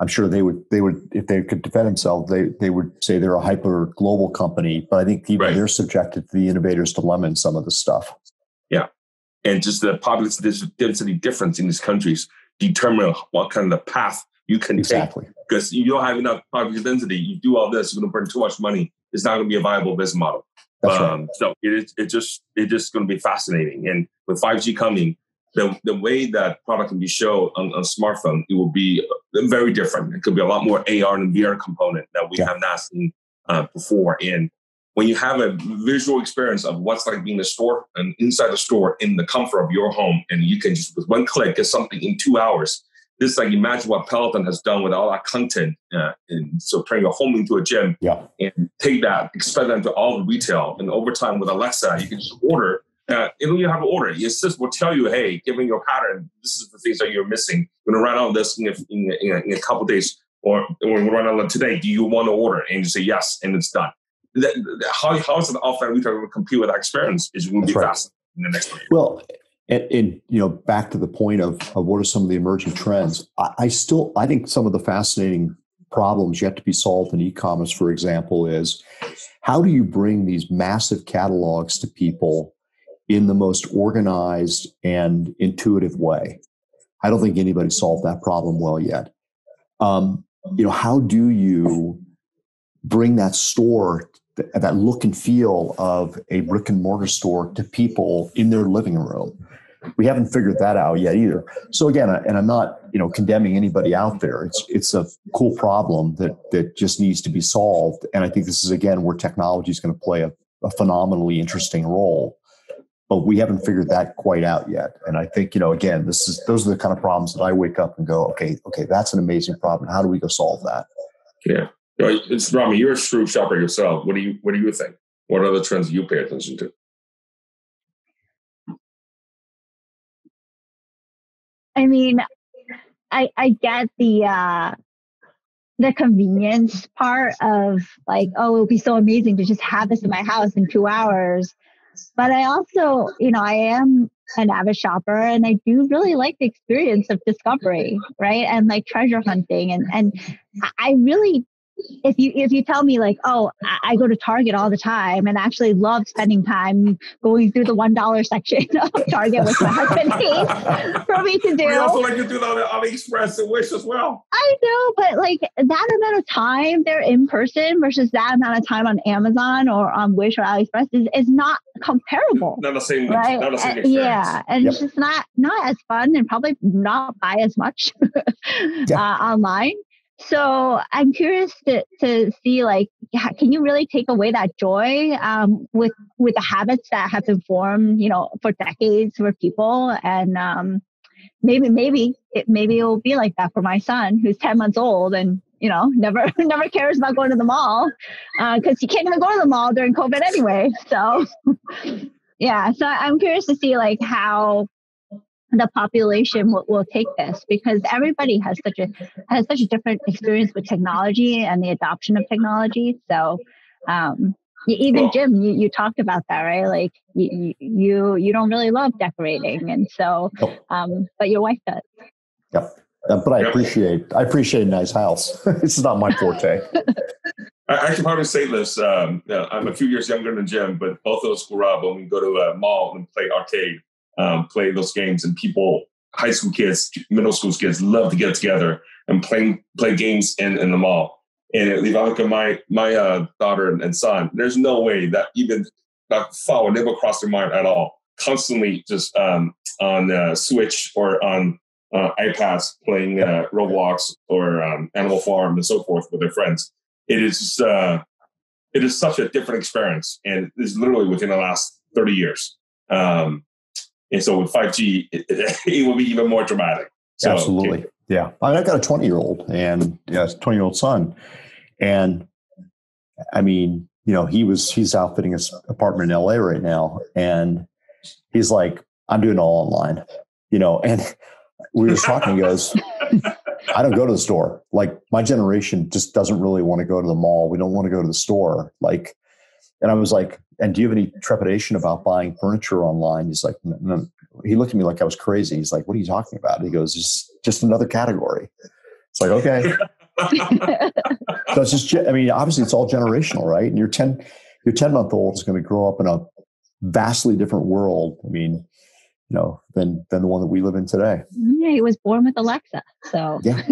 I'm sure they would if they could defend themselves, they would say they're a hyper-global company. But I think even they're subjected to the Innovator's Dilemma in some of this stuff. Yeah, and just the population density difference in these countries determine what kind of path you can take. Because you don't have enough population density, you do all this, you're going to burn too much money. It's not going to be a viable business model. Right. So it's just going to be fascinating. And with 5G coming, the way that product can be shown on a smartphone, it will be very different. It could be a lot more AR and VR component that we have not seen before. And when you have a visual experience of what's like being in the store and inside the store in the comfort of your home, and you can just with one click get something in 2 hours. This like imagine what Peloton has done with all that content, and so turn your home into a gym, and take that, expand that to all the retail. And over time with Alexa, you can just order. You don't even have to order. Your assistant will tell you, "Hey, given your pattern, this is the things that you're missing. We're gonna run out of this in a couple of days, or we're gonna run out of it today. Do you want to order?" And you say yes, and it's done. How is the offline retail going to compete with that experience? Is going to be fascinating in the next year. Well. And you know, back to the point of what are some of the emerging trends, I think some of the fascinating problems yet to be solved in e-commerce, for example, is how do you bring these massive catalogs to people in the most organized and intuitive way? I don't think anybody solved that problem well yet. You know, how do you bring that store, that look and feel of a brick and mortar store to people in their living room? We haven't figured that out yet either. So again, and I'm not, you know, condemning anybody out there. It's a cool problem that just needs to be solved. And I think this is, again, where technology is going to play a phenomenally interesting role, but we haven't figured that quite out yet. And I think, you know, again, those are the kind of problems that I wake up and go, okay, that's an amazing problem. How do we go solve that? Yeah. It's Rami, you're a shrewd shopper yourself. What do you think? What are the trends you pay attention to? I mean, I get the convenience part of like, oh, it would be so amazing to just have this in my house in 2 hours. But I also, you know, I am an avid shopper and I do really like the experience of discovery, right? And like treasure hunting. And I really, if you tell me like, oh, I go to Target all the time and actually love spending time going through the $1 section of Target with my husband, for me to do. We also like to do that on AliExpress and Wish as well. I know, but like that amount of time they're in person versus that amount of time on Amazon or on Wish or AliExpress is not comparable. Not the same, right? Not the same experience. Yeah, and it's just not as fun and probably not buy as much online. So I'm curious to see, like, can you really take away that joy with the habits that have been formed, you know, for decades for people? And maybe it will be like that for my son, who's 10 months old and, you know, never cares about going to the mall because he can't even go to the mall during COVID anyway. So, yeah. So I'm curious to see, like, how the population will take this, because everybody has such a different experience with technology and the adoption of technology. So Jim, you talked about that, right? Like you don't really love decorating, and so but your wife does. Yep. But I appreciate a nice house. It's not my forte. I should probably say this. I'm a few years younger than Jim, but both of us grew up when we go to a mall and play arcade. Play those games, and people, high school kids, middle school kids, love to get together and play games in the mall. And if I look at my daughter and son, there's no way that even that thought would never cross their mind at all. Constantly just on Switch or on iPads playing Roblox or Animal Farm and so forth with their friends. It is such a different experience, and it's literally within the last 30 years. And so with 5G, it will be even more dramatic. So, absolutely. Okay. Yeah. I mean, I've got a 20-year-old and a 20-year-old son. And I mean, you know, he's outfitting his apartment in LA right now. And he's like, I'm doing it all online, you know, and we were talking, he goes, I don't go to the store. Like my generation just doesn't really want to go to the mall. We don't want to go to the store. Like, and I was like, and do you have any trepidation about buying furniture online? He's like, no. He looked at me like I was crazy. He's like, what are you talking about? He goes, just another category. It's like, okay. So it's just, I mean, obviously it's all generational, right? And your 10-month-old is going to grow up in a vastly different world. I mean, you know, than the one that we live in today. Yeah. He was born with Alexa. So yeah,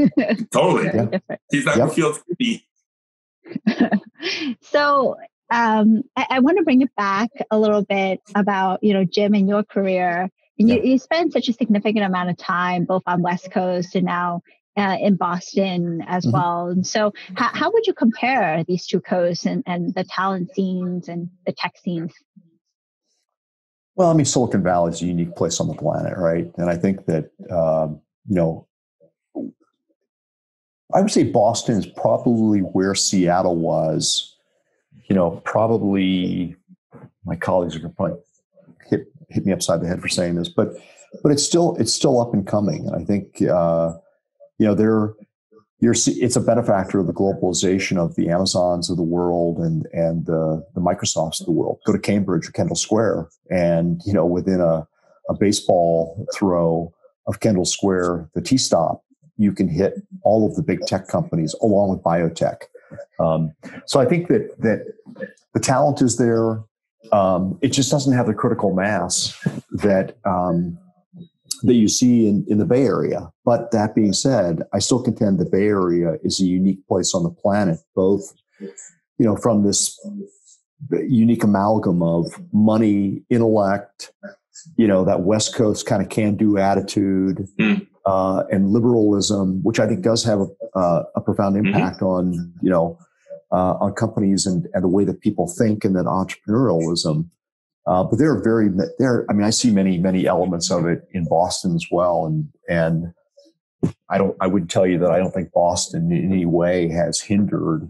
totally. He's not going to feel creepy. So, I want to bring it back a little bit about, you know, Jim and your career. And you spend such a significant amount of time both on West Coast and now in Boston as well. And so how would you compare these two coasts and the talent scenes and the tech scenes? Well, I mean, Silicon Valley is a unique place on the planet, right? And I think that, I would say Boston is probably where Seattle was, probably my colleagues are going to probably hit me upside the head for saying this, but it's still up and coming. And I think, it's a benefactor of the globalization of the Amazons of the world and the Microsofts of the world. Go to Cambridge or Kendall Square, and within a baseball throw of Kendall Square, the T-stop, you can hit all of the big tech companies along with biotech. So I think that the talent is there. It just doesn't have the critical mass that you see in the Bay Area. But that being said, I still contend the Bay Area is a unique place on the planet, both, from this unique amalgam of money, intellect, that West Coast kind of can-do attitude, and liberalism, which I think does have a profound impact on, on companies and the way that people think, and then entrepreneurialism. But I see many elements of it in Boston as well. And I wouldn't tell you that I don't think Boston in any way has hindered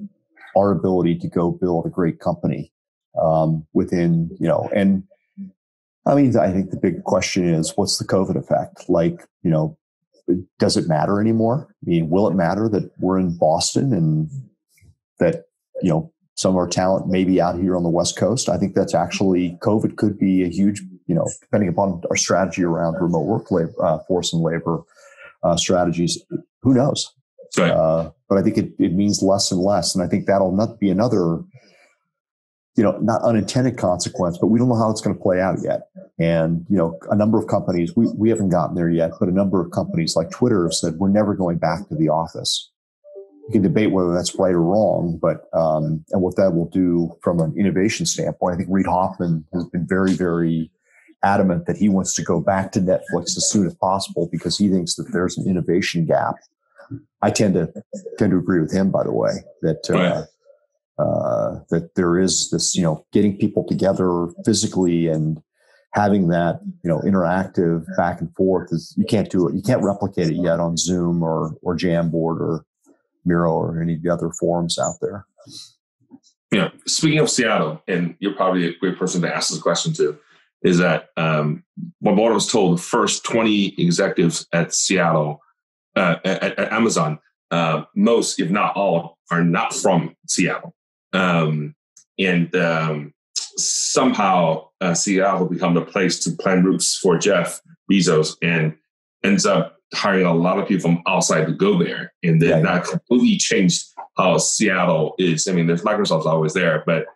our ability to go build a great company within, and I mean, I think the big question is, what's the COVID effect? Like, does it matter anymore? I mean, will it matter that we're in Boston and that, some of our talent may be out here on the West Coast? I think that's actually, COVID could be a huge, depending upon our strategy around remote work force and labor strategies, who knows? Right. But I think it means less and less. And I think that'll not be another, not unintended consequence, but we don't know how it's going to play out yet. And, a number of companies, we haven't gotten there yet, but a number of companies like Twitter have said, we're never going back to the office. You can debate whether that's right or wrong, but and what that will do from an innovation standpoint. I think Reid Hoffman has been very, very adamant that he wants to go back to Netflix as soon as possible because he thinks that there's an innovation gap. I tend to agree with him, by the way, that that there is this, getting people together physically and having that, interactive back and forth is, you can't do it. You can't replicate it yet on Zoom or Jamboard or Miro or any of the other forums out there. Yeah. Speaking of Seattle, and you're probably a great person to ask this question to, is that when I was told the first 20 executives at Seattle, at Amazon, most, if not all, are not from Seattle. Somehow Seattle become the place to plant roots for Jeff Bezos and ends up hiring a lot of people from outside to go there, and then that completely changed how Seattle is. I mean, there's Microsoft's always there, but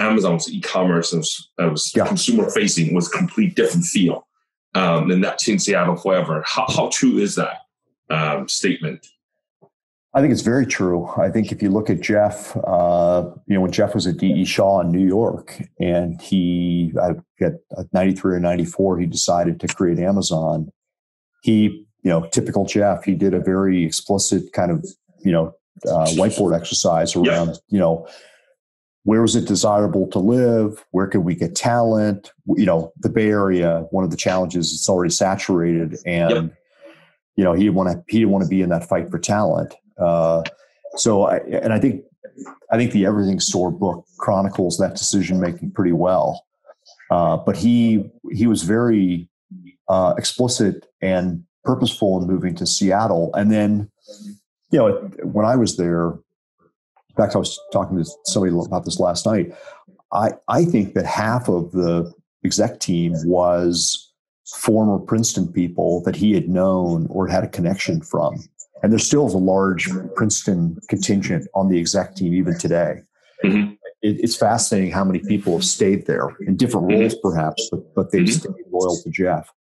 Amazon's e-commerce and consumer facing was a complete different feel. And that changed Seattle forever. How true is that statement? I think it's very true. I think if you look at Jeff, when Jeff was at D.E. Shaw in New York, and he, at 93 or 94, he decided to create Amazon. He, typical Jeff, he did a very explicit kind of, whiteboard exercise around, where was it desirable to live? Where could we get talent? The Bay Area, one of the challenges, it's already saturated. And, he didn't want to be in that fight for talent. So I think the Everything Store book chronicles that decision making pretty well. But he was very explicit and purposeful in moving to Seattle. And then, when I was there, in fact, I was talking to somebody about this last night. I think that half of the exec team was former Princeton people that he had known or had a connection from. And there still is a large Princeton contingent on the exec team even today. Mm-hmm. It's fascinating how many people have stayed there in different roles, perhaps, but they've stayed loyal to Jeff.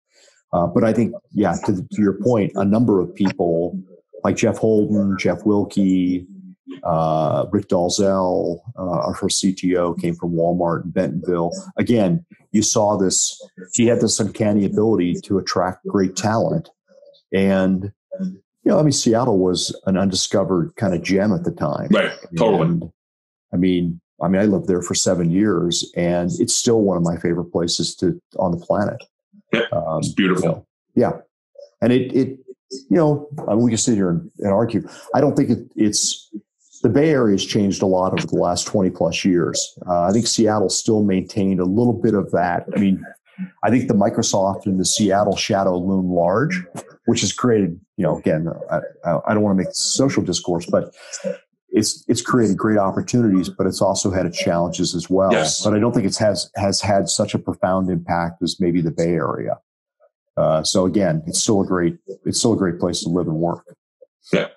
But I think, to your point, a number of people like Jeff Holden, Jeff Wilkie, Rick Dalzell, our first CTO, came from Walmart in Bentonville. Again, you saw this. He had this uncanny ability to attract great talent. And you know, I mean, Seattle was an undiscovered kind of gem at the time. Right. Totally. And, I mean, I lived there for 7 years, and it's still one of my favorite places on the planet. Yeah, it's beautiful. So, yeah. And we can sit here and argue. I don't think it's the Bay Area has changed a lot over the last 20 plus years. I think Seattle still maintained a little bit of that. I mean, I think the Microsoft and the Seattle shadow loom large, which has created, you know, again, I don't want to make social discourse, but it's created great opportunities, but it's also had its challenges as well. Yes. But I don't think it has had such a profound impact as maybe the Bay Area. So again, it's still a great place to live and work. Yeah.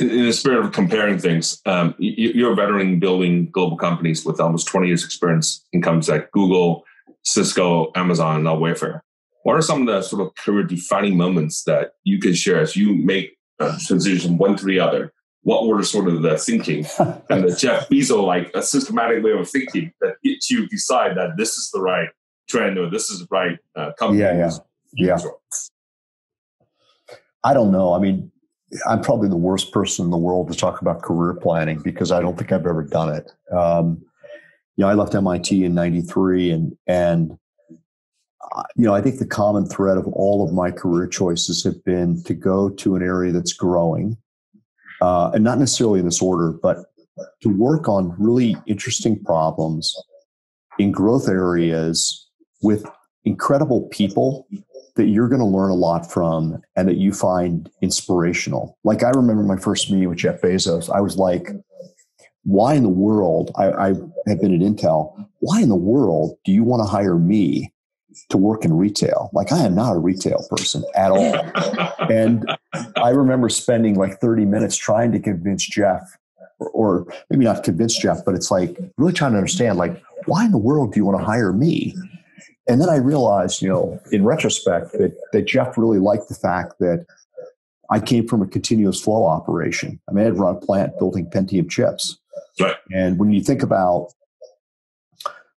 In the spirit of comparing things, you're a veteran building global companies with almost 20 years experience in companies like Google, Cisco, Amazon, and now Wayfair. What are some of the sort of career defining moments that you can share as you make a transition one to the other? What were sort of the thinking and the Jeff Bezos, like a systematic way of thinking that gets you decide that this is the right trend or this is the right company? Yeah. I don't know. I mean, I'm probably the worst person in the world to talk about career planning because I don't think I've ever done it. You know, I left MIT in '93 and you know, I think the common thread of all of my career choices have been to go to an area that's growing, and not necessarily in this order, but to work on really interesting problems in growth areas with incredible people that you're going to learn a lot from and that you find inspirational. Like, I remember my first meeting with Jeff Bezos. I was like, why in the world? I had been at Intel. Why in the world do you want to hire me to work in retail? Like, I am not a retail person at all. And I remember spending like 30 minutes trying to convince Jeff, or maybe not convince Jeff, but it's like really trying to understand, like, why in the world do you want to hire me? And then I realized, you know, in retrospect, that Jeff really liked the fact that I came from a continuous flow operation. I mean, I'd run a plant building Pentium chips. Right. And when you think about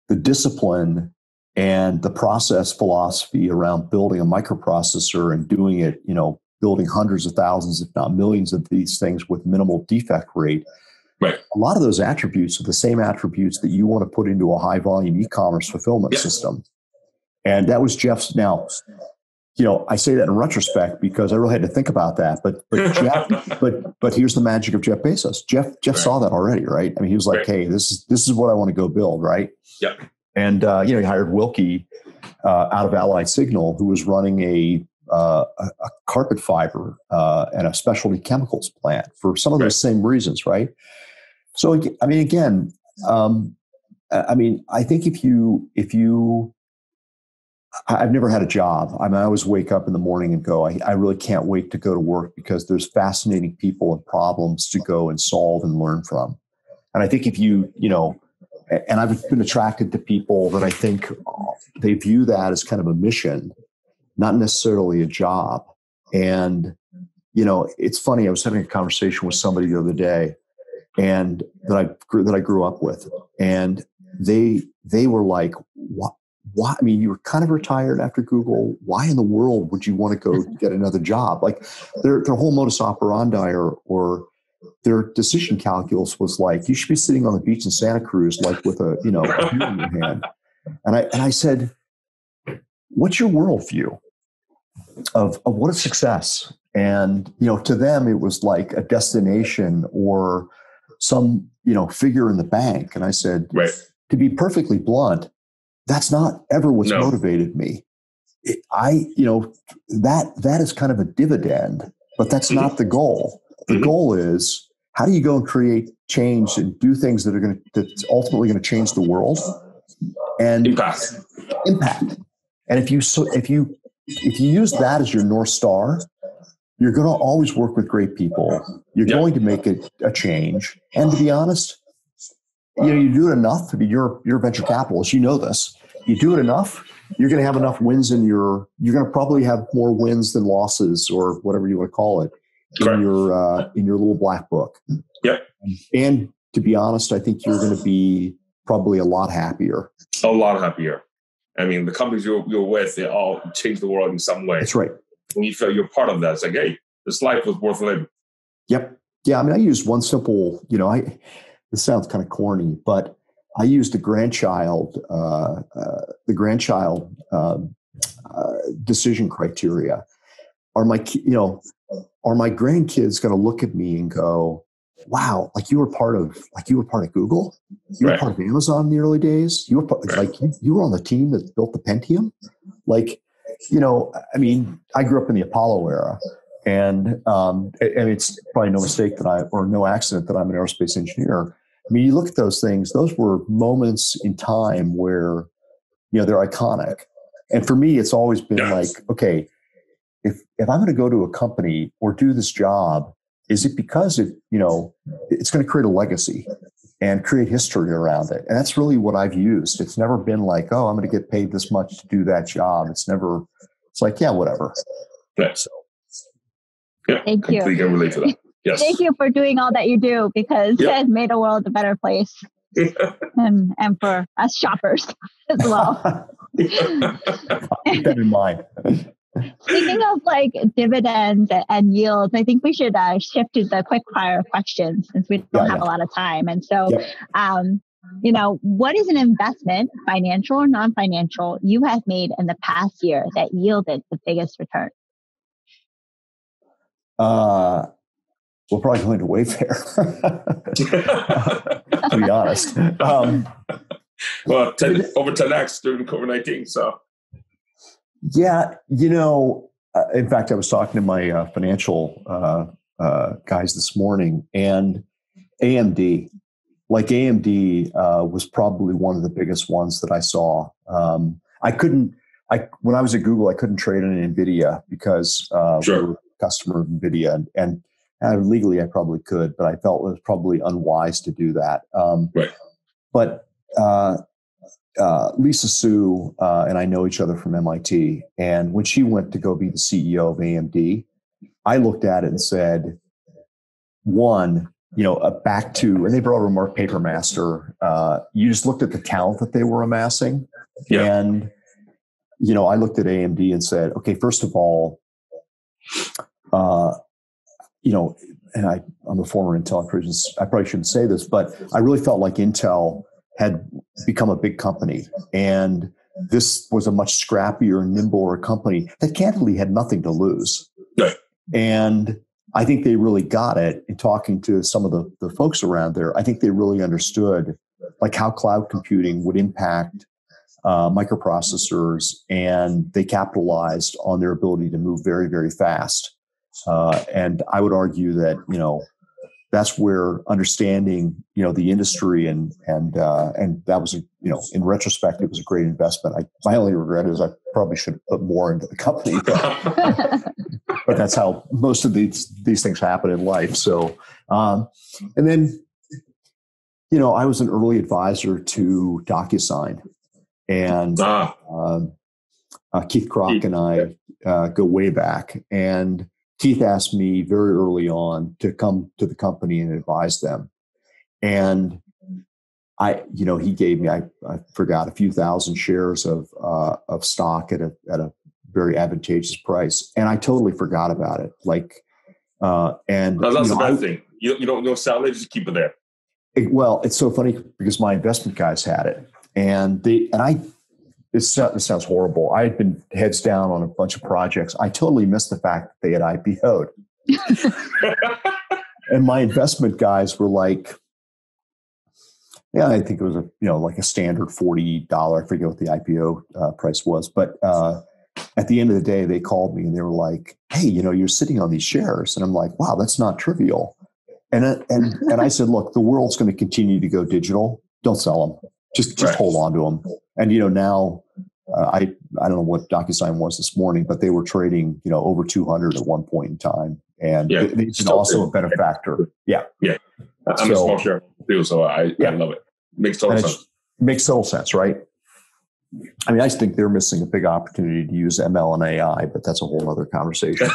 the discipline and the process philosophy around building a microprocessor and doing it, you know, building hundreds of thousands, if not millions of these things with minimal defect rate. Right. A lot of those attributes are the same attributes that you want to put into a high volume e-commerce fulfillment system. And that was Jeff's. Now, you know, I say that in retrospect because I really had to think about that. But Jeff, but here's the magic of Jeff Bezos. Jeff right. saw that already, right? I mean, he was like, right. "Hey, this is what I want to go build," right? Yeah. And you know, he hired Wilkie out of Allied Signal, who was running a carpet fiber and a specialty chemicals plant for some of right. those same reasons, right? So I mean, again, I think if you I've never had a job. I mean, I always wake up in the morning and go, I really can't wait to go to work because there's fascinating people and problems to go and solve and learn from. And I think if you, you know, and I've been attracted to people that I think they view that as kind of a mission, not necessarily a job. And, you know, it's funny. I was having a conversation with somebody the other day and that I grew up with, and they were like, what? Why? I mean, you were kind of retired after Google. Why in the world would you want to go get another job? Like, their whole modus operandi or their decision calculus was like, you should be sitting on the beach in Santa Cruz, like with a, you know, a beer in your hand. And I said, what's your worldview of what is success? And, you know, to them, it was like a destination or some, you know, figure in the bank. And I said, right. To be perfectly blunt, that's not ever what's motivated me. That is kind of a dividend, but that's not the goal. The goal is, how do you go and create change and do things that are that's ultimately going to change the world and impact. And if you use that as your North Star, you're going to always work with great people. You're going to make a change. And to be honest, you know, you do it enough. I mean, you're a venture capitalist. You know this. You do it enough, you're going to have enough wins in your. You're going to probably have more wins than losses, or whatever you want to call it, in your little black book. Yep. And to be honest, I think you're going to be probably a lot happier. A lot happier. I mean, the companies you're with, they all change the world in some way. That's right. and you feel you're part of that. It's like, hey, this life was worth living. Yep. Yeah. I mean, I use one simple, you know, this sounds kind of corny, but I used the grandchild decision criteria. Are my grandkids going to look at me and go, wow, like you were part of Google, you were part of Amazon in the early days. You were you were on the team that built the Pentium. Like, you know, I mean, I grew up in the Apollo era, and it's probably no mistake that no accident that I'm an aerospace engineer. I mean, you look at those things; those were moments in time where, you know, they're iconic. And for me, it's always been like, okay, if I'm going to go to a company or do this job, is it because it's going to create a legacy and create history around it? And that's really what I've used. It's never been like, oh, I'm going to get paid this much to do that job. It's like, yeah, whatever. Right. So, yeah. Thank you. Completely relate to that. Yes. Thank you for doing all that you do, because it made the world a better place. and for us shoppers as well. Keep that in mind. Speaking of like dividends and yields, I think we should shift to the quick fire questions, since we don't have a lot of time. And so, what is an investment, financial or non-financial, you have made in the past year that yielded the biggest return? We're probably going to Wayfair, to be honest. Well, over 10x during COVID-19, so. Yeah, in fact, I was talking to my financial guys this morning, and AMD was probably one of the biggest ones that I saw. When I was at Google, I couldn't trade on Nvidia because we were a customer of Nvidia, and legally I probably could, but I felt it was probably unwise to do that. But. Lisa Su and I know each other from MIT. And when she went to go be the CEO of AMD, I looked at it and said, and they brought over Mark Papermaster. You just looked at the talent that they were amassing. Yeah. And, I looked at AMD and said, okay, first of all, and I'm a former Intel person, I probably shouldn't say this, but I really felt like Intel had become a big company, and this was a much scrappier, nimbler company that candidly had nothing to lose. Right. And I think they really got it in talking to some of the folks around there. I think they really understood like how cloud computing would impact microprocessors, and they capitalized on their ability to move very, very fast. And I would argue that, that's where understanding, the industry and that was, in retrospect, it was a great investment. My only regret is I probably should have put more into the company, but that's how most of these things happen in life. So, and then, I was an early advisor to DocuSign, and Keith Kroc and I go way back, and Keith asked me very early on to come to the company and advise them. And he gave me, I forgot, a few thousand shares of stock at a very advantageous price. And I totally forgot about it. That's the bad thing. You don't sell it, just keep it there. It's so funny because my investment guys had it. This sounds horrible. I had been heads down on a bunch of projects. I totally missed the fact that they had IPO'd. And my investment guys were like, I think it was a standard $40. I forget what the IPO price was. But at the end of the day, they called me and they were like, hey, you're sitting on these shares. And I'm like, wow, that's not trivial. And I said, look, the world's going to continue to go digital. Don't sell them. Just hold on to them. And, now I don't know what DocuSign was this morning, but they were trading, over 200 at one point in time. And it's also a benefactor. Yeah. Yeah. I'm a small shareholder too, so I love it. Makes total sense. Makes total sense, right? I mean, I think they're missing a big opportunity to use ML and AI, but that's a whole other conversation.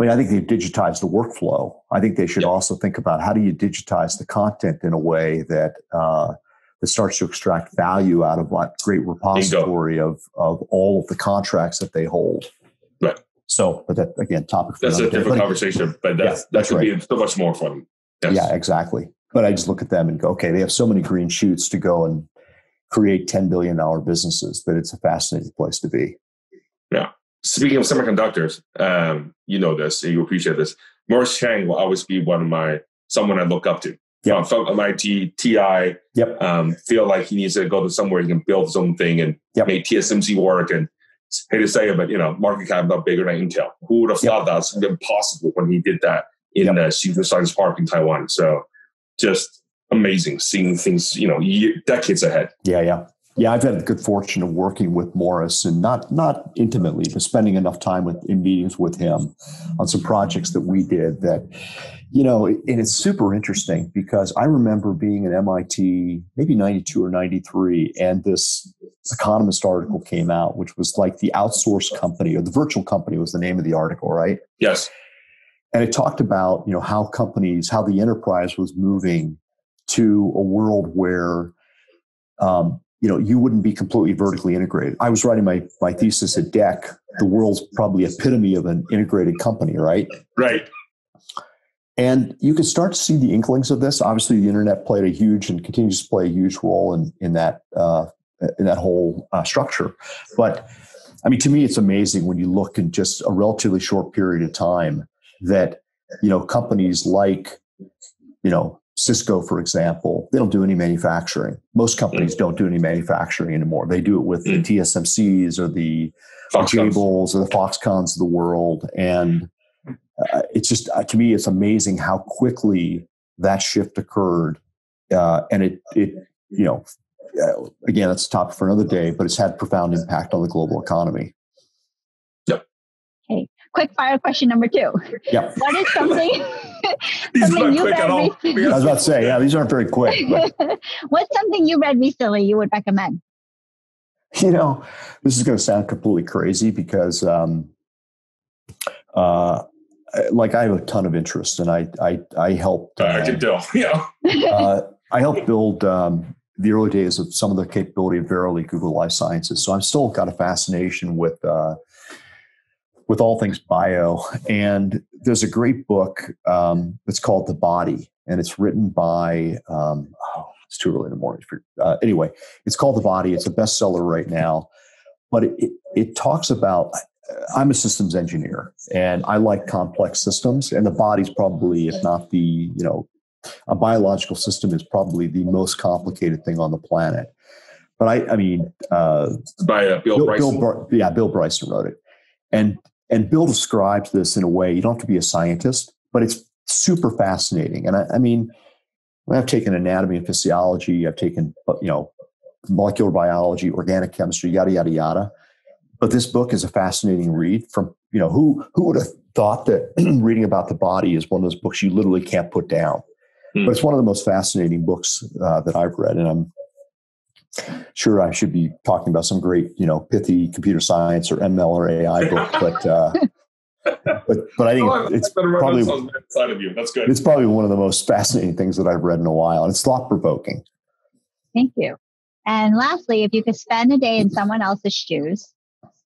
I think they've digitized the workflow. I think they should also think about how do you digitize the content in a way that that starts to extract value out of that great repository of all of the contracts that they hold. Right. So, but that, again, topic for another day. That's a different conversation, but that could be so much more fun. Yes. Yeah, exactly. But I just look at them and go, okay, they have so many green shoots to go and create $10 billion businesses that it's a fascinating place to be. Yeah. Speaking of semiconductors, you know this, and you appreciate this. Morris Chang will always be someone I look up to. Yep. From MIT, TI, yep. Feel like he needs to go to somewhere he can build his own thing and yep. make TSMC work. And hate to say it, but market cap not bigger than Intel. Who would have thought that's been possible when he did that in Suzhou Science Park in Taiwan? So just amazing seeing things, decades ahead. Yeah, I've had the good fortune of working with Morris, and not intimately, but spending enough time in meetings with him on some projects that we did that, and it's super interesting because I remember being at MIT, maybe 92 or 93, and this Economist article came out, which was like the outsourced company, or the virtual company was the name of the article, right? Yes. And it talked about, how the enterprise was moving to a world where, you wouldn't be completely vertically integrated. I was writing my thesis at DEC, the world's probably epitome of an integrated company, right? Right. And you can start to see the inklings of this. Obviously, the internet played a huge and continues to play a huge role in that whole structure. But, to me, it's amazing when you look in just a relatively short period of time that, companies like, Cisco, for example, they don't do any manufacturing. Most companies don't do any manufacturing anymore. They do it with the TSMCs or the Jables or the Foxcons of the world. And it's just, to me, it's amazing how quickly that shift occurred. And it again, that's a topic for another day, but it's had profound impact on the global economy. Yep. Okay. Quick fire question number 2. Yep. What is something? These aren't quick at all. I was about to say, these aren't very quick. What's something you read recently you would recommend? This is going to sound completely crazy because, like, I have a ton of interest, and I helped. I can tell. Yeah. I helped build the early days of some of the capability of Verily Google Life Sciences. So I'm still got a fascination with all things bio. And there's a great book that's called The Body, and it's written by, it's too early in the morning. Anyway, it's called The Body. It's a bestseller right now, but it talks about, I'm a systems engineer and I like complex systems, and the body's probably, if not the, a biological system is probably the most complicated thing on the planet. But by Bill Bryson. Bill Bryson wrote it. And Bill describes this in a way, you don't have to be a scientist, but it's super fascinating. And I've taken anatomy and physiology, I've taken, molecular biology, organic chemistry, yada, yada, yada. But this book is a fascinating read from, who would have thought that reading about the body is one of those books you literally can't put down. Mm. But it's one of the most fascinating books that I've read. And I'm sure, I should be talking about some great, pithy computer science or ML or AI book, but I think it's probably inside of you. That's good. It's probably one of the most fascinating things that I've read in a while, and it's thought-provoking. Thank you. And lastly, if you could spend a day in someone else's shoes,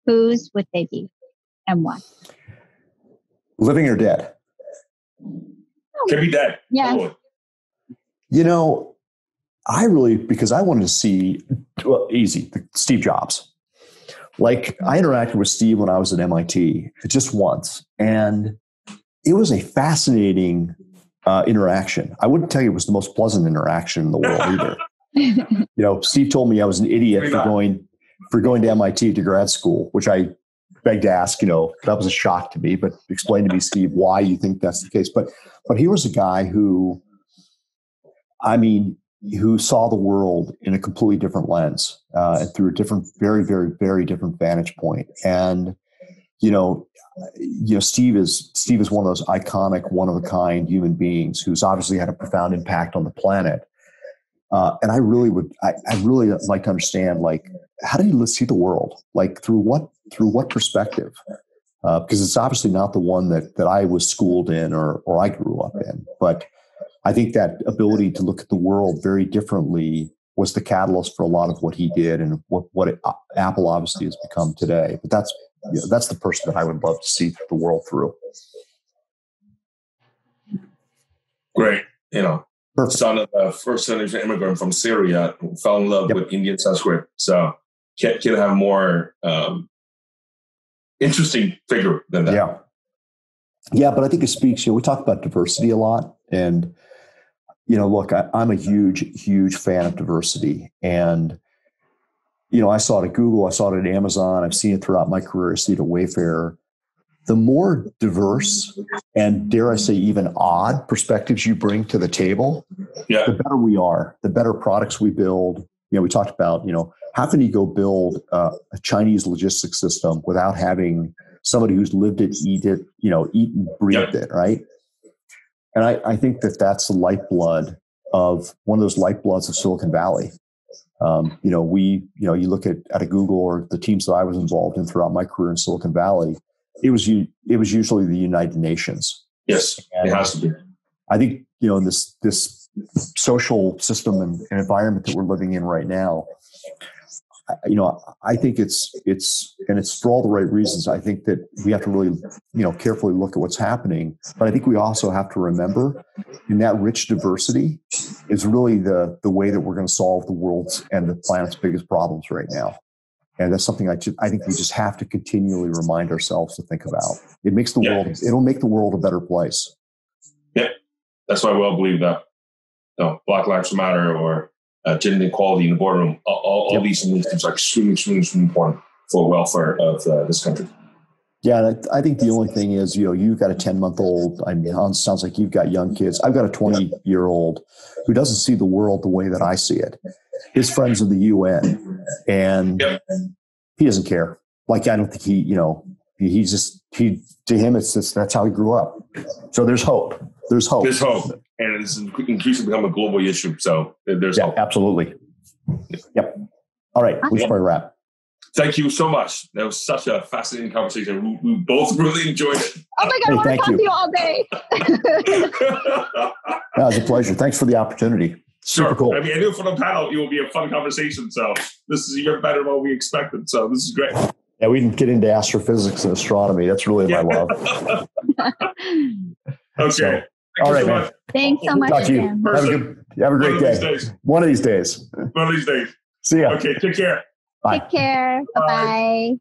whose would they be, and why? Living or dead? Could be dead. Yeah. Totally. Because I wanted to see, Steve Jobs. Like, I interacted with Steve when I was at MIT just once, and it was a fascinating interaction. I wouldn't tell you it was the most pleasant interaction in the world either. Steve told me I was an idiot for going to MIT to grad school, which I begged to ask, that was a shock to me, but explain to me, Steve, why you think that's the case. But he was a guy who saw the world in a completely different lens and through a different, very, very, very different vantage point. And, Steve is one of those iconic, one-of-a-kind human beings who's obviously had a profound impact on the planet. And I really like to understand, like, how did he see the world? Like, through what perspective? Because it's obviously not the one that I was schooled in or I grew up in, but I think that ability to look at the world very differently was the catalyst for a lot of what he did and what Apple obviously has become today. But that's the person that I would love to see the world through. Great. You know, perfect. Son of a first generation immigrant from Syria, fell in love with Indian Sanskrit. So can't have more interesting figure than that. Yeah. Yeah, but I think it speaks, we talk about diversity a lot. And, look, I'm a huge fan of diversity. And, I saw it at Google. I saw it at Amazon. I've seen it throughout my career. I see it at Wayfair. The more diverse and, dare I say, even odd perspectives you bring to the table, the better we are, the better products we build. We talked about, how can you go build a Chinese logistics system without having somebody who's lived it, eat and breathed it, right? And I think that's the lifeblood of one of those lifebloods of Silicon Valley. You look at a Google or the teams that I was involved in throughout my career in Silicon Valley, it was usually the United Nations. Yes, and it has to be. I think, in this social system and environment that we're living in right now, I think it's for all the right reasons. I think that we have to really, carefully look at what's happening. But I think we also have to remember, in that rich diversity is really the way that we're going to solve the world's and the planet's biggest problems right now. And that's something I think we just have to continually remind ourselves to think about. It makes the world, it'll make the world a better place. Yeah. That's why I well believe that. Black Lives Matter or gender equality in the boardroom, all these initiatives are extremely important for the welfare of this country. Yeah, I think the only thing is, you've got a 10-month-old. I mean, it sounds like you've got young kids. I've got a 20-year-old who doesn't see the world the way that I see it. His friends are the UN, and he doesn't care. Like, I don't think he to him, it's just, that's how he grew up. So there's hope. There's hope. And it's increasingly become a global issue. So there's hope. Absolutely. Yep. All right. We should probably wrap. Thank you so much. That was such a fascinating conversation. We both really enjoyed it. Oh my God, I want to talk to you all day. That was a pleasure. Thanks for the opportunity. Sure. Cool. I mean, I knew for the panel, it will be a fun conversation. So this is even better than what we expected. So this is great. Yeah, we didn't get into astrophysics and astronomy. That's really my love. Okay. So, all right, man. Thanks so much. Talk to you. Have a great day. One of these days. See ya. Okay. Take care. Bye. Take care. Bye-bye.